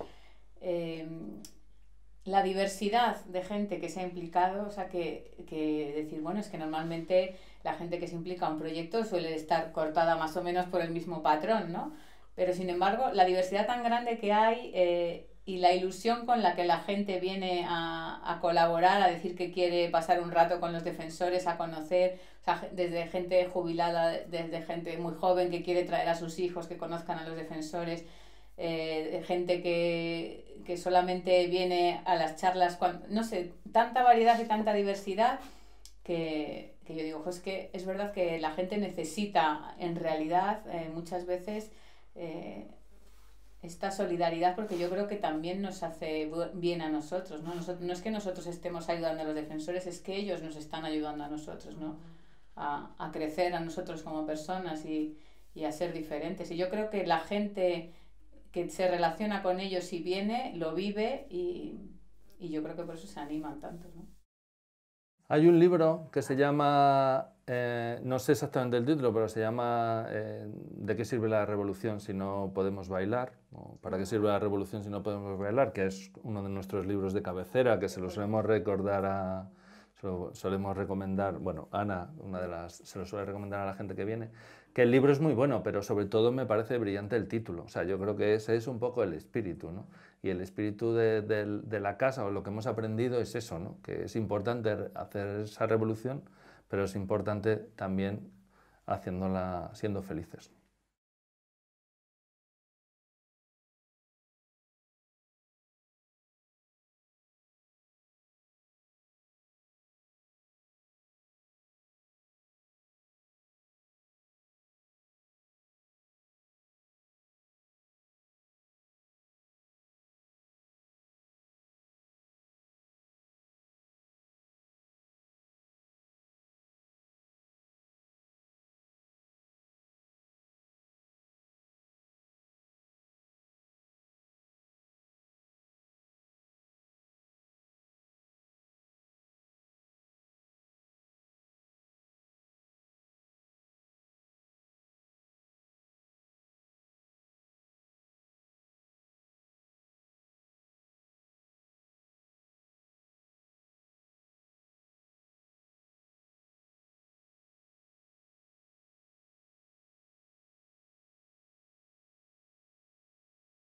la diversidad de gente que se ha implicado, o sea, que decir, bueno, es que normalmente la gente que se implica a un proyecto suele estar cortada más o menos por el mismo patrón, ¿no? Pero sin embargo, la diversidad tan grande que hay y la ilusión con la que la gente viene a colaborar, a decir que quiere pasar un rato con los defensores, a conocer, o sea, desde gente jubilada, desde gente muy joven que quiere traer a sus hijos, que conozcan a los defensores, gente que solamente viene a las charlas, cuando, no sé, tanta variedad y tanta diversidad que yo digo, es que es verdad que la gente necesita en realidad muchas veces esta solidaridad, porque yo creo que también nos hace bien a nosotros, ¿no? No es que nosotros estemos ayudando a los defensores, es que ellos nos están ayudando a nosotros, ¿no? A crecer a nosotros como personas y a ser diferentes. Y yo creo que la gente que se relaciona con ellos y viene, lo vive y yo creo que por eso se animan tanto, ¿no? Hay un libro que se llama, no sé exactamente el título, pero se llama ¿De qué sirve la revolución si no podemos bailar? O ¿Para qué sirve la revolución si no podemos bailar? Que es uno de nuestros libros de cabecera, que se lo solemos recordar solemos recomendar, bueno, Ana, se lo suele recomendar a la gente que viene, que el libro es muy bueno, pero sobre todo me parece brillante el título. O sea, yo creo que ese es un poco el espíritu, ¿no? Y el espíritu de la casa, o lo que hemos aprendido, es eso, ¿no? Que es importante hacer esa revolución, pero es importante también haciéndola siendo felices.